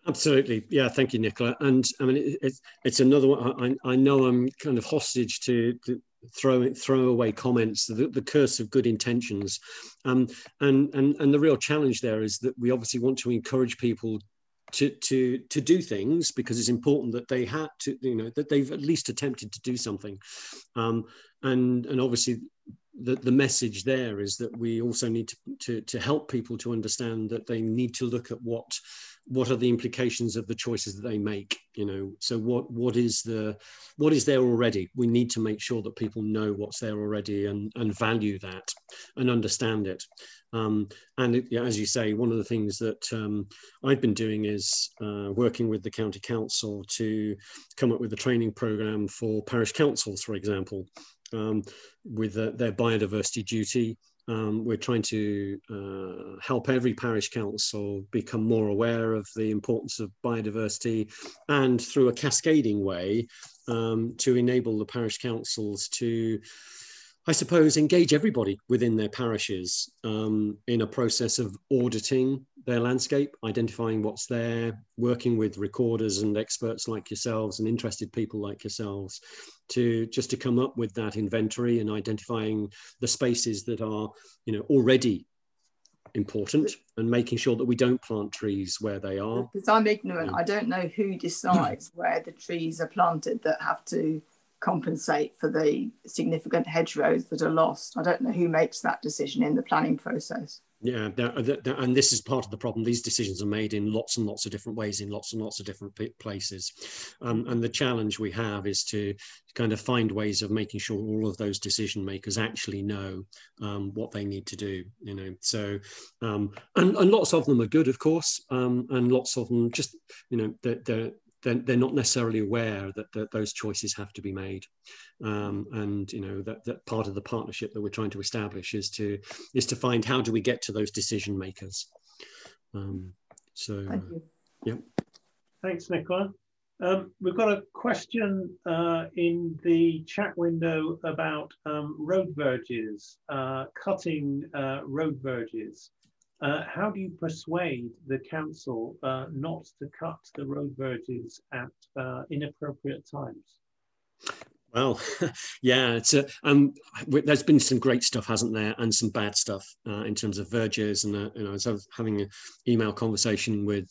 Absolutely. Yeah, thank you, Nicola. And I mean, it's another one. I know I'm kind of hostage to throw away comments, the curse of good intentions. And the real challenge there is that we obviously want to encourage people to do things, because it's important that they had to, you know, that they've at least attempted to do something. And obviously the message there is that we also need to help people to understand that they need to look at what are the implications of the choices that they make, you know. So what is there already? We need to make sure that people know what's there already and value that and understand it. And as you say, one of the things that I've been doing is working with the county council to come up with a training programme for parish councils, for example, with their biodiversity duty. We're trying to help every parish council become more aware of the importance of biodiversity, and through a cascading way to enable the parish councils to, I suppose, engage everybody within their parishes in a process of auditing their landscape, identifying what's there, working with recorders and experts like yourselves and interested people like yourselves to come up with that inventory and identifying the spaces that are, you know, already important, and making sure that we don't plant trees where they are. Because I'm ignorant, I don't know who decides where the trees are planted that have to compensate for the significant hedgerows that are lost. I don't know who makes that decision in the planning process. Yeah, and this is part of the problem. These decisions are made in lots and lots of different ways, in lots and lots of different places. And the challenge we have is to kind of find ways of making sure all of those decision makers actually know what they need to do, you know. So, and lots of them are good, of course, and lots of them just, you know, they're not necessarily aware that, those choices have to be made. And, you know, that part of the partnership that we're trying to establish is to, find how do we get to those decision makers. Thank you. Yeah. Thanks, Nicola. We've got a question in the chat window about road verges, cutting road verges. How do you persuade the council not to cut the road verges at inappropriate times? Well, yeah, it's a, there's been some great stuff, hasn't there, and some bad stuff in terms of verges. And you know, I was having an email conversation with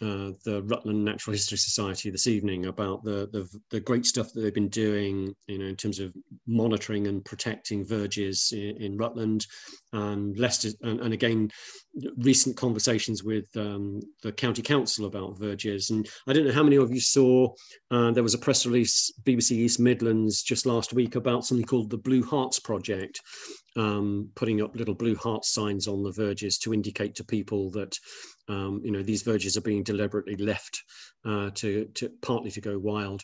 the Rutland Natural History Society this evening about the great stuff that they've been doing, you know, in terms of monitoring and protecting verges in Rutland and Leicester, and again, recent conversations with the county council about verges. And I don't know how many of you saw, there was a press release, BBC East Midlands just last week, about something called the Blue Hearts Project, putting up little blue heart signs on the verges to indicate to people that, you know, these verges are being deliberately left to partly to go wild.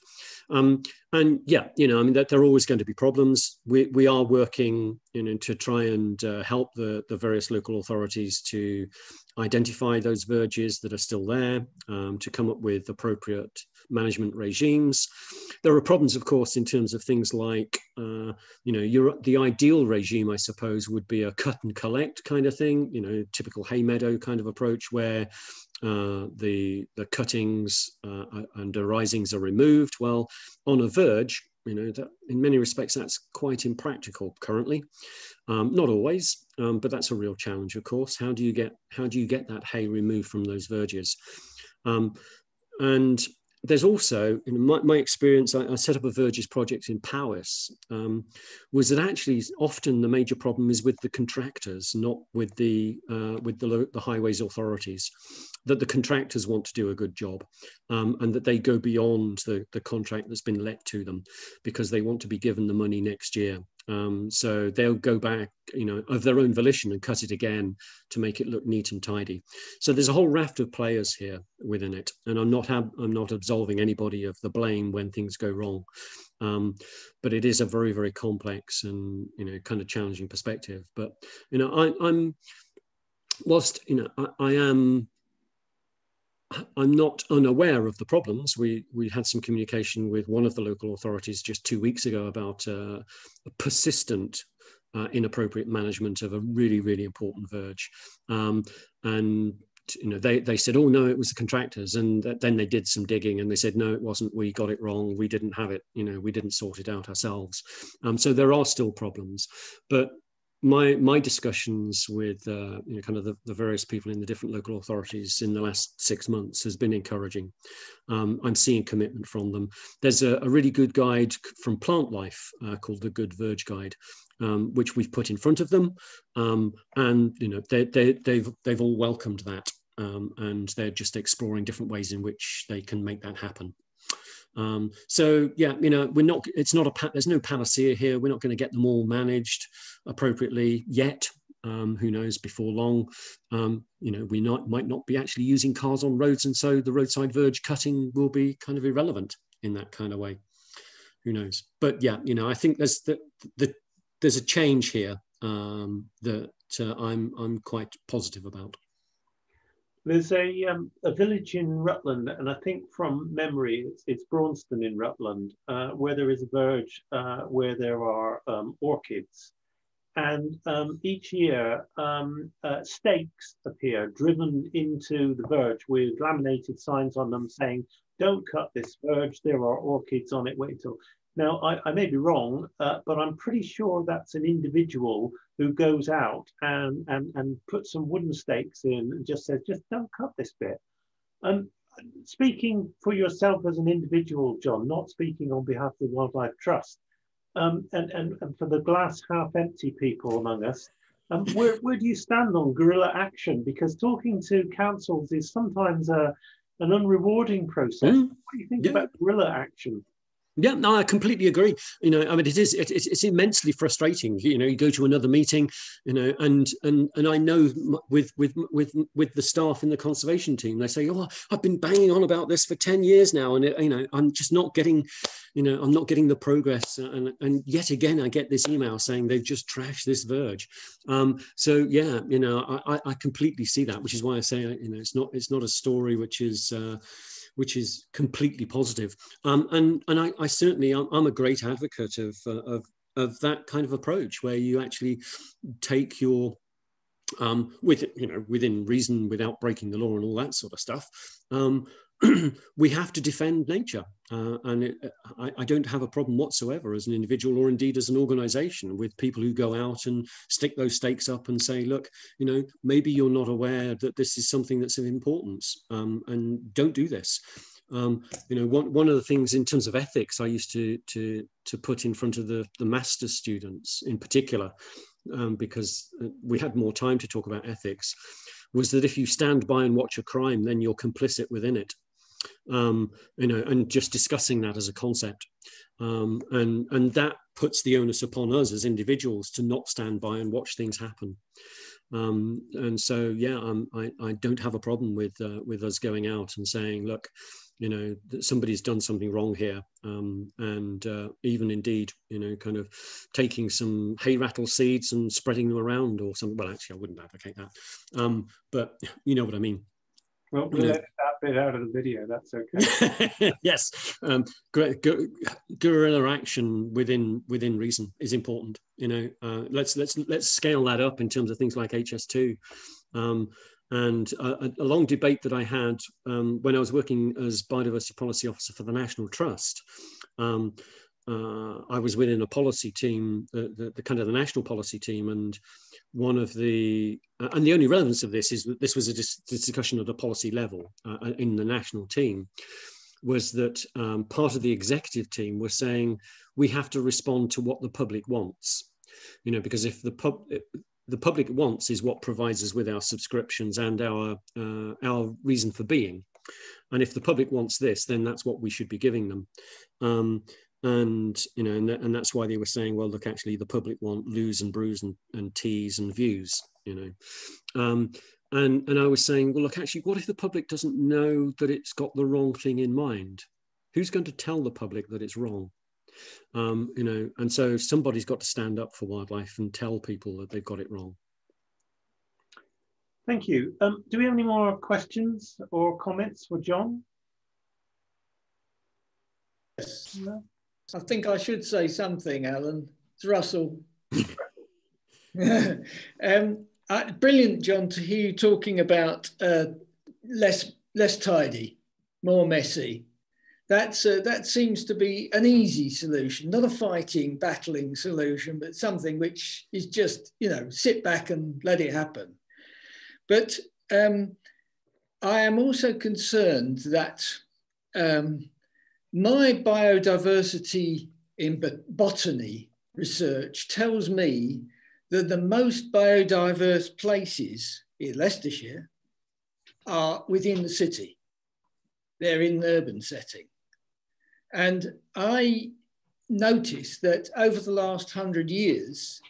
And yeah, you know, I mean, there are always going to be problems. We are working, you know, to try and help the various local authorities to identify those verges that are still there, to come up with appropriate management regimes. There are problems, of course, in terms of things like, you know, the ideal regime, I suppose, would be a cut and collect kind of thing, you know, typical hay meadow kind of approach where the cuttings and arisings are removed. Well, on a verge, you know, that in many respects that's quite impractical currently, not always, but that's a real challenge, of course. How do you get that hay removed from those verges? And there's also, in my experience, I set up a verges project in Powys, was that actually often the major problem is with the contractors, not with the highways authorities, that the contractors want to do a good job, and that they go beyond the contract that's been let to them because they want to be given the money next year. So they'll go back, you know, of their own volition and cut it again to make it look neat and tidy. So there's a whole raft of players here within it, and I'm not absolving anybody of the blame when things go wrong, but it is a very, very complex and, you know, kind of challenging perspective. But, you know, whilst, you know, I'm not unaware of the problems. We had some communication with one of the local authorities just 2 weeks ago about a persistent inappropriate management of a really, really important verge. And, you know, they said, oh, no, it was the contractors. And then they did some digging and they said, no, it wasn't. We got it wrong. We didn't have it. You know, we didn't sort it out ourselves. So there are still problems. But my discussions with you know, kind of the various people in the different local authorities in the last 6 months has been encouraging. I'm seeing commitment from them. There's a really good guide from Plant Life called the Good Verge Guide, which we've put in front of them, and, you know, they've all welcomed that, and they're just exploring different ways in which they can make that happen. So yeah, you know, we're not, it's not a, there's no panacea here. We're not going to get them all managed appropriately yet. Who knows, before long, you know, we might not be actually using cars on roads. And so the roadside verge cutting will be kind of irrelevant in that kind of way. Who knows? But yeah, you know, I think there's a change here, that I'm quite positive about. There's a village in Rutland, and I think from memory, it's Braunston in Rutland, where there is a verge where there are orchids. And each year, stakes appear driven into the verge with laminated signs on them saying, don't cut this verge, there are orchids on it, wait till. Now, I may be wrong, but I'm pretty sure that's an individual who goes out and puts some wooden stakes in and just says, just don't cut this bit. Speaking for yourself as an individual, John, not speaking on behalf of the Wildlife Trust, and for the glass half empty people among us, Where do you stand on guerrilla action? Because talking to councils is sometimes an unrewarding process. Mm. What do you think about guerrilla action? Yeah, no, I completely agree. You know, I mean, it's immensely frustrating. You know, you go to another meeting, you know, and I know with the staff in the conservation team, they say, oh, I've been banging on about this for 10 years now, and you know, I'm just not getting, you know, I'm not getting the progress, and yet again I get this email saying they've just trashed this verge. So yeah, you know, I completely see that, which is why I say, you know, it's not a story which is completely positive. And I certainly, I'm a great advocate of that kind of approach, where you actually take your, within reason, without breaking the law and all that sort of stuff. We have to defend nature. And I don't have a problem whatsoever as an individual, or indeed as an organization, with people who go out and stick those stakes up and say, look, you know, maybe you're not aware that this is something that's of importance, and don't do this. You know, one of the things in terms of ethics I used to put in front of the master's students in particular, because we had more time to talk about ethics, was that if you stand by and watch a crime, then you're complicit within it. You know, and just discussing that as a concept, and that puts the onus upon us as individuals to not stand by and watch things happen. And so, yeah, I don't have a problem with us going out and saying, look, you know, that somebody's done something wrong here, and even indeed, you know, kind of taking some hay rattle seeds and spreading them around or something. Well, actually, I wouldn't advocate that, but you know what I mean. Well, we'll edit that bit out of the video, that's okay. Yes, guerrilla action within reason is important. You know, let's scale that up in terms of things like HS2. And a long debate that I had when I was working as Biodiversity Policy Officer for the National Trust. I was within a policy team, the kind of the national policy team, and one of the, and the only relevance of this is that this was a discussion at a policy level in the national team, was that part of the executive team were saying, we have to respond to what the public wants, you know, because if the public wants is what provides us with our subscriptions and our reason for being. And if the public wants this, then that's what we should be giving them. And you know, and that's why they were saying, well, look, actually, the public want loos and brews and teas and views, you know. And I was saying, well, look, actually, what if the public doesn't know that it's got the wrong thing in mind? Who's going to tell the public that it's wrong? You know, and so somebody's got to stand up for wildlife and tell people that they've got it wrong. Thank you. Do we have any more questions or comments for John? Yes. No? I think I should say something, Alan. It's Russell. Brilliant, John, to hear you talking about less tidy, more messy. That seems to be an easy solution, not a fighting, battling solution, but something which is just, you know, sit back and let it happen. But I am also concerned that my biodiversity in botany research tells me that the most biodiverse places in Leicestershire are within the city. They're in the urban setting. And I noticed that over the last 100 years,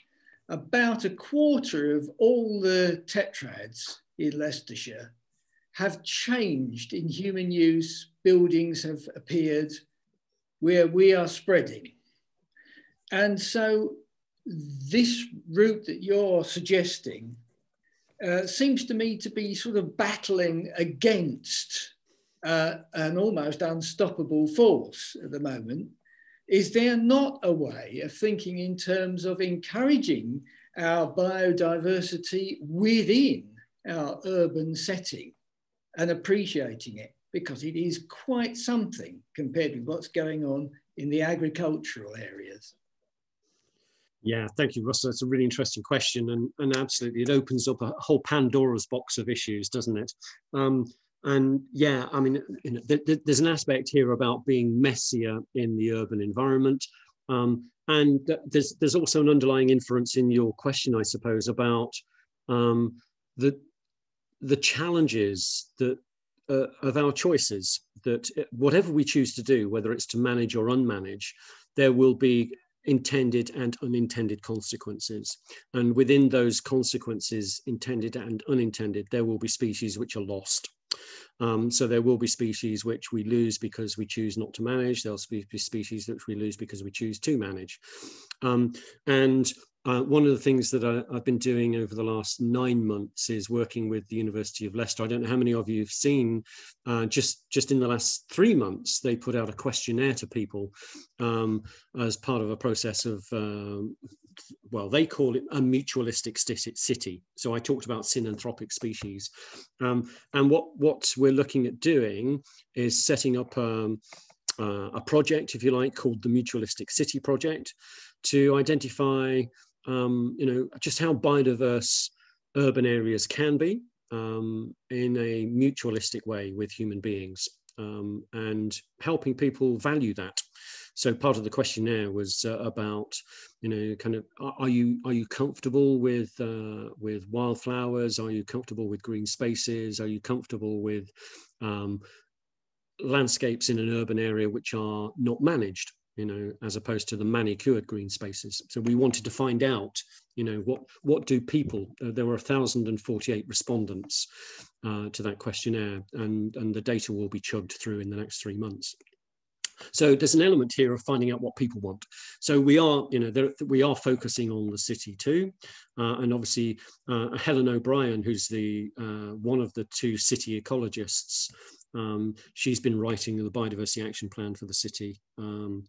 about a quarter of all the tetrads in Leicestershire have changed in human use. Buildings have appeared where we are spreading. And so this route that you're suggesting seems to me to be sort of battling against an almost unstoppable force at the moment. Is there not a way of thinking in terms of encouraging our biodiversity within our urban setting and appreciating it? Because it is quite something compared with what's going on in the agricultural areas. Yeah, thank you, Russell. That's a really interesting question, and absolutely, it opens up a whole Pandora's box of issues, doesn't it? And yeah, I mean, you know, there's an aspect here about being messier in the urban environment, And there's also an underlying inference in your question, I suppose, about the challenges that of our choices, that whatever we choose to do, whether it's to manage or unmanage, there will be intended and unintended consequences. And within those consequences, intended and unintended, there will be species which are lost. So there will be species which we lose because we choose not to manage. There'll be species which we lose because we choose to manage. One of the things that I've been doing over the last 9 months is working with the University of Leicester. I don't know how many of you have seen, just in the last 3 months, they put out a questionnaire to people as part of a process of, well, they call it a mutualistic city. So I talked about synanthropic species. And what we're looking at doing is setting up a project, if you like, called the Mutualistic City Project, to identify you know, just how biodiverse urban areas can be in a mutualistic way with human beings, and helping people value that. So part of the questionnaire was about, you know, kind of, are you comfortable with wildflowers? Are you comfortable with green spaces? Are you comfortable with landscapes in an urban area which are not managed, you know, as opposed to the manicured green spaces? So we wanted to find out, you know, what do people, there were 1,048 respondents to that questionnaire, and the data will be chugged through in the next 3 months. So there's an element here of finding out what people want. So we are, you know, we are focusing on the city too. And obviously Helen O'Brien, who's the one of the two city ecologists, she's been writing the biodiversity action plan for the city, and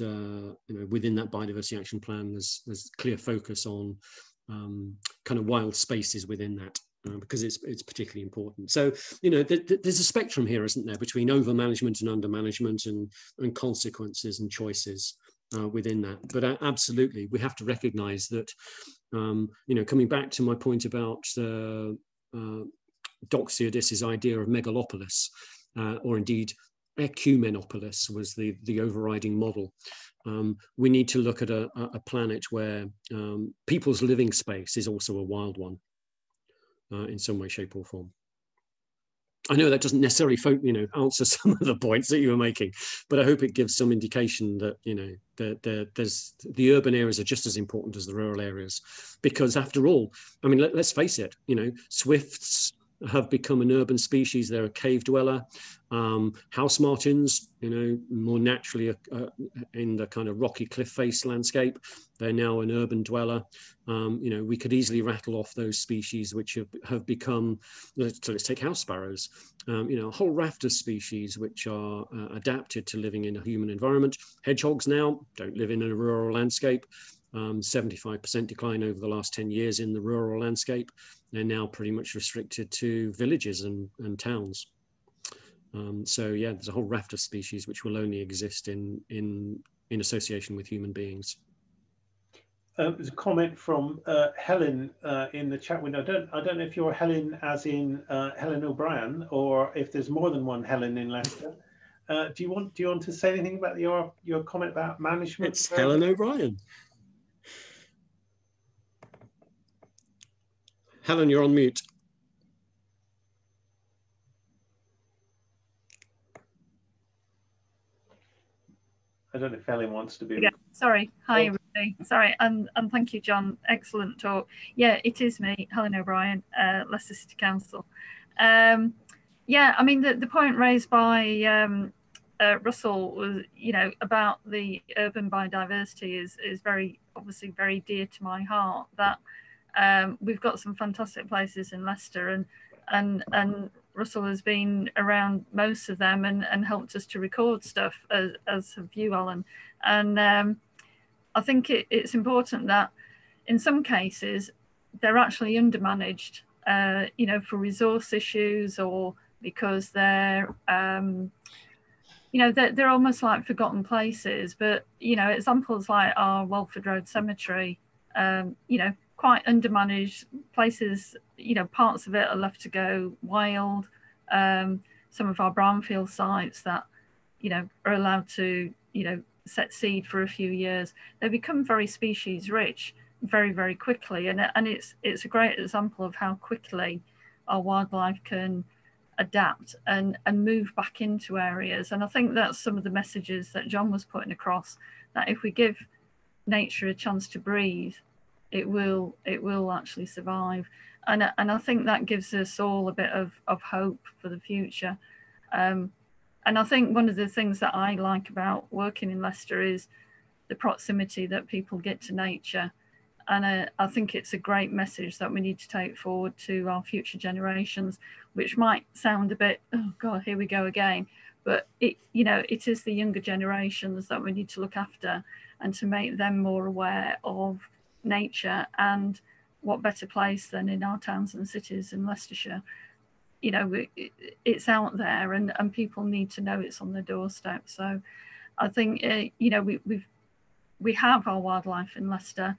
you know, within that biodiversity action plan, there's clear focus on kind of wild spaces within that, because it's particularly important. So, you know, there's a spectrum here, isn't there, between over management and under management, and consequences and choices within that. But absolutely, we have to recognise that, you know, coming back to my point about Doxiadis' idea of megalopolis, or indeed ecumenopolis, was the overriding model. We need to look at a planet where people's living space is also a wild one, in some way, shape or form. I know that doesn't necessarily, you know, answer some of the points that you were making, but I hope it gives some indication that, you know, the urban areas are just as important as the rural areas, because after all, I mean, let's face it, you know, swifts have become an urban species. They're a cave dweller. House martins, you know, more naturally in the kind of rocky cliff face landscape, they're now an urban dweller. You know, we could easily rattle off those species which have become, let's take house sparrows, you know, a whole raft of species which are adapted to living in a human environment. Hedgehogs now don't live in a rural landscape. 75% decline over the last 10 years in the rural landscape. They're now pretty much restricted to villages and towns. So yeah, there's a whole raft of species which will only exist in association with human beings. There's a comment from Helen in the chat window. I don't know if you're Helen as in Helen O'Brien, or if there's more than one Helen in Leicester. Do you want to say anything about your comment about management? It's Helen O'Brien. Helen, you're on mute. I don't know if Helen wants to be. Yeah, sorry. Hi, everybody. Sorry, and thank you, John. Excellent talk. Yeah, it is me, Helen O'Brien, Leicester City Council. Yeah, I mean, the point raised by Russell was, you know, about the urban biodiversity is very, obviously very dear to my heart. That. We've got some fantastic places in Leicester, and Russell has been around most of them and helped us to record stuff, as have you, Alan. And I think it's important that in some cases they're actually undermanaged, you know, for resource issues, or because they're, you know, they're almost like forgotten places. But, you know, examples like our Walford Road Cemetery, you know, quite undermanaged places, you know, parts of it are left to go wild. Some of our brownfield sites that, you know, are allowed to, you know, set seed for a few years, they become very species rich very, very quickly. And it's a great example of how quickly our wildlife can adapt and move back into areas. And I think that's some of the messages that John was putting across, that if we give nature a chance to breathe, it will actually survive. And I think that gives us all a bit of hope for the future. And I think one of the things that I like about working in Leicester is the proximity that people get to nature. And I think it's a great message that we need to take forward to our future generations, which might sound a bit, oh God, here we go again. But it is the younger generations that we need to look after and to make them more aware of nature, and what better place than in our towns and cities in Leicestershire. It's out there, and people need to know it's on their doorstep. So I think, we have our wildlife in Leicester.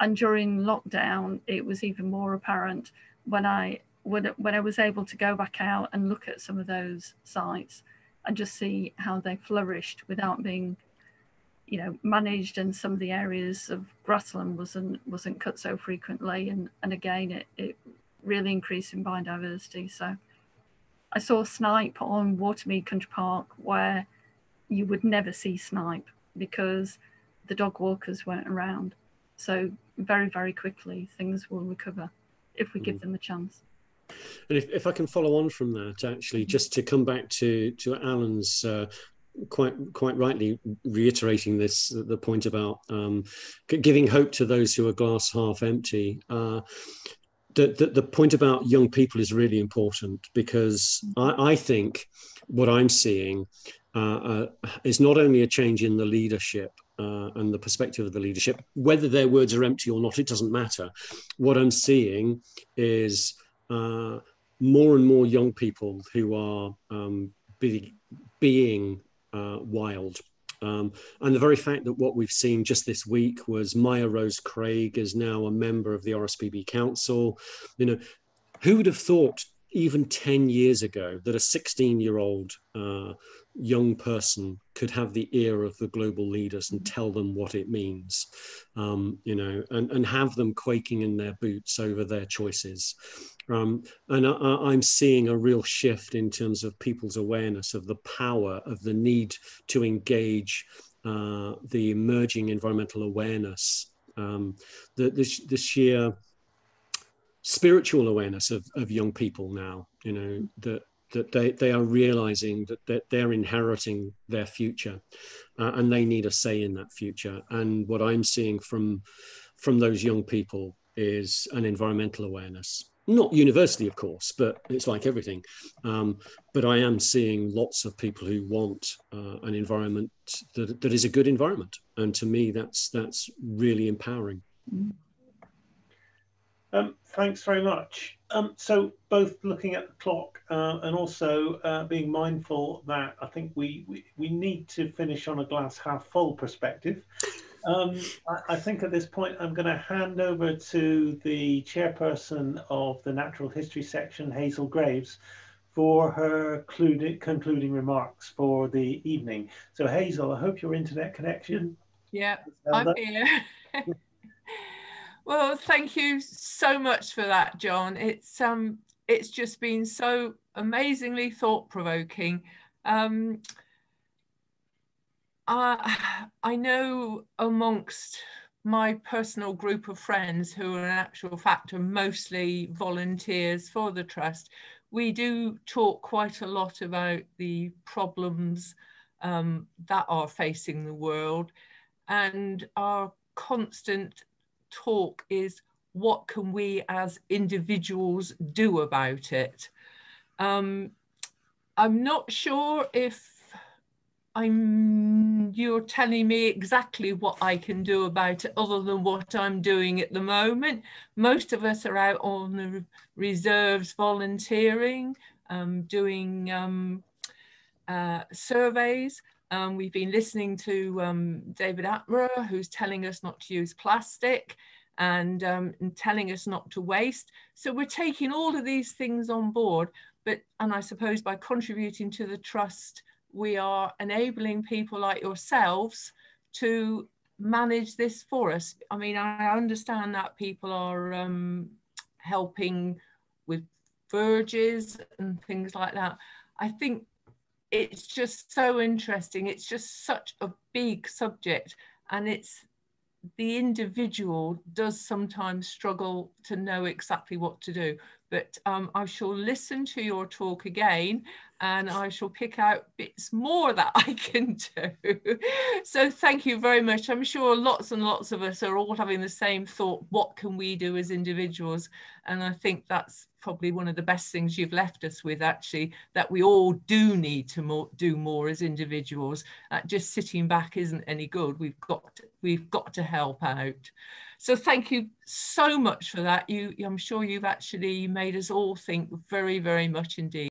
And during lockdown, it was even more apparent when I was able to go back out and look at some of those sites and just see how they flourished without being, managed. And some of the areas of grassland wasn't cut so frequently. And again, it really increased in biodiversity. So I saw snipe on Watermead Country Park where you would never see snipe because the dog walkers weren't around. So very, very quickly, things will recover if we give them a chance. And if I can follow on from that, actually, just to come back to Alan's quite rightly reiterating the point about giving hope to those who are glass half empty. The point about young people is really important, because I think what I'm seeing is not only a change in the leadership and the perspective of the leadership, whether their words are empty or not, it doesn't matter. What I'm seeing is more and more young people who are being wild. And the very fact that what we've seen just this week was Maya Rose Craig is now a member of the RSPB Council. Who would have thought even 10 years ago that a 16-year-old young person could have the ear of the global leaders and tell them what it means, and have them quaking in their boots over their choices. And I'm seeing a real shift in terms of people's awareness of the power of the need to engage the emerging environmental awareness, the sheer spiritual awareness of young people now, that they are realizing that they're inheriting their future, and they need a say in that future. And what I'm seeing from those young people is an environmental awareness, not universally, of course, but it's like everything. But I am seeing lots of people who want an environment that is a good environment. And to me, that's really empowering. Mm-hmm. Thanks very much. So both looking at the clock and also being mindful that I think we need to finish on a glass half full perspective. I think at this point I'm going to hand over to the chairperson of the Natural History section, Hazel Graves, for her concluding remarks for the evening. So Hazel, I hope your internet connection. Yeah, I'm here. Well, thank you so much for that, John. It's just been so amazingly thought-provoking. I know amongst my personal group of friends, who are in actual fact are mostly volunteers for the Trust, we do talk quite a lot about the problems that are facing the world, and our constant talk is, what can we as individuals do about it? I'm not sure if you're telling me exactly what I can do about it other than what I'm doing at the moment. Most of us are out on the reserves volunteering, doing surveys. We've been listening to David Attenborough, who's telling us not to use plastic and telling us not to waste. So we're taking all of these things on board, and I suppose by contributing to the Trust, we are enabling people like yourselves to manage this for us? I mean, I understand that people are helping with verges and things like that. I think it's just so interesting. It's just such a big subject, and it's the individual does sometimes struggle to know exactly what to do. But I shall listen to your talk again, and I shall pick out bits more that I can do. So thank you very much. I'm sure lots and lots of us are all having the same thought, what can we do as individuals? And I think that's probably one of the best things you've left us with, actually, that we all do need to do more as individuals. Just sitting back isn't any good. We've got to help out. So thank you so much for that. I'm sure you've actually made us all think very, very much indeed.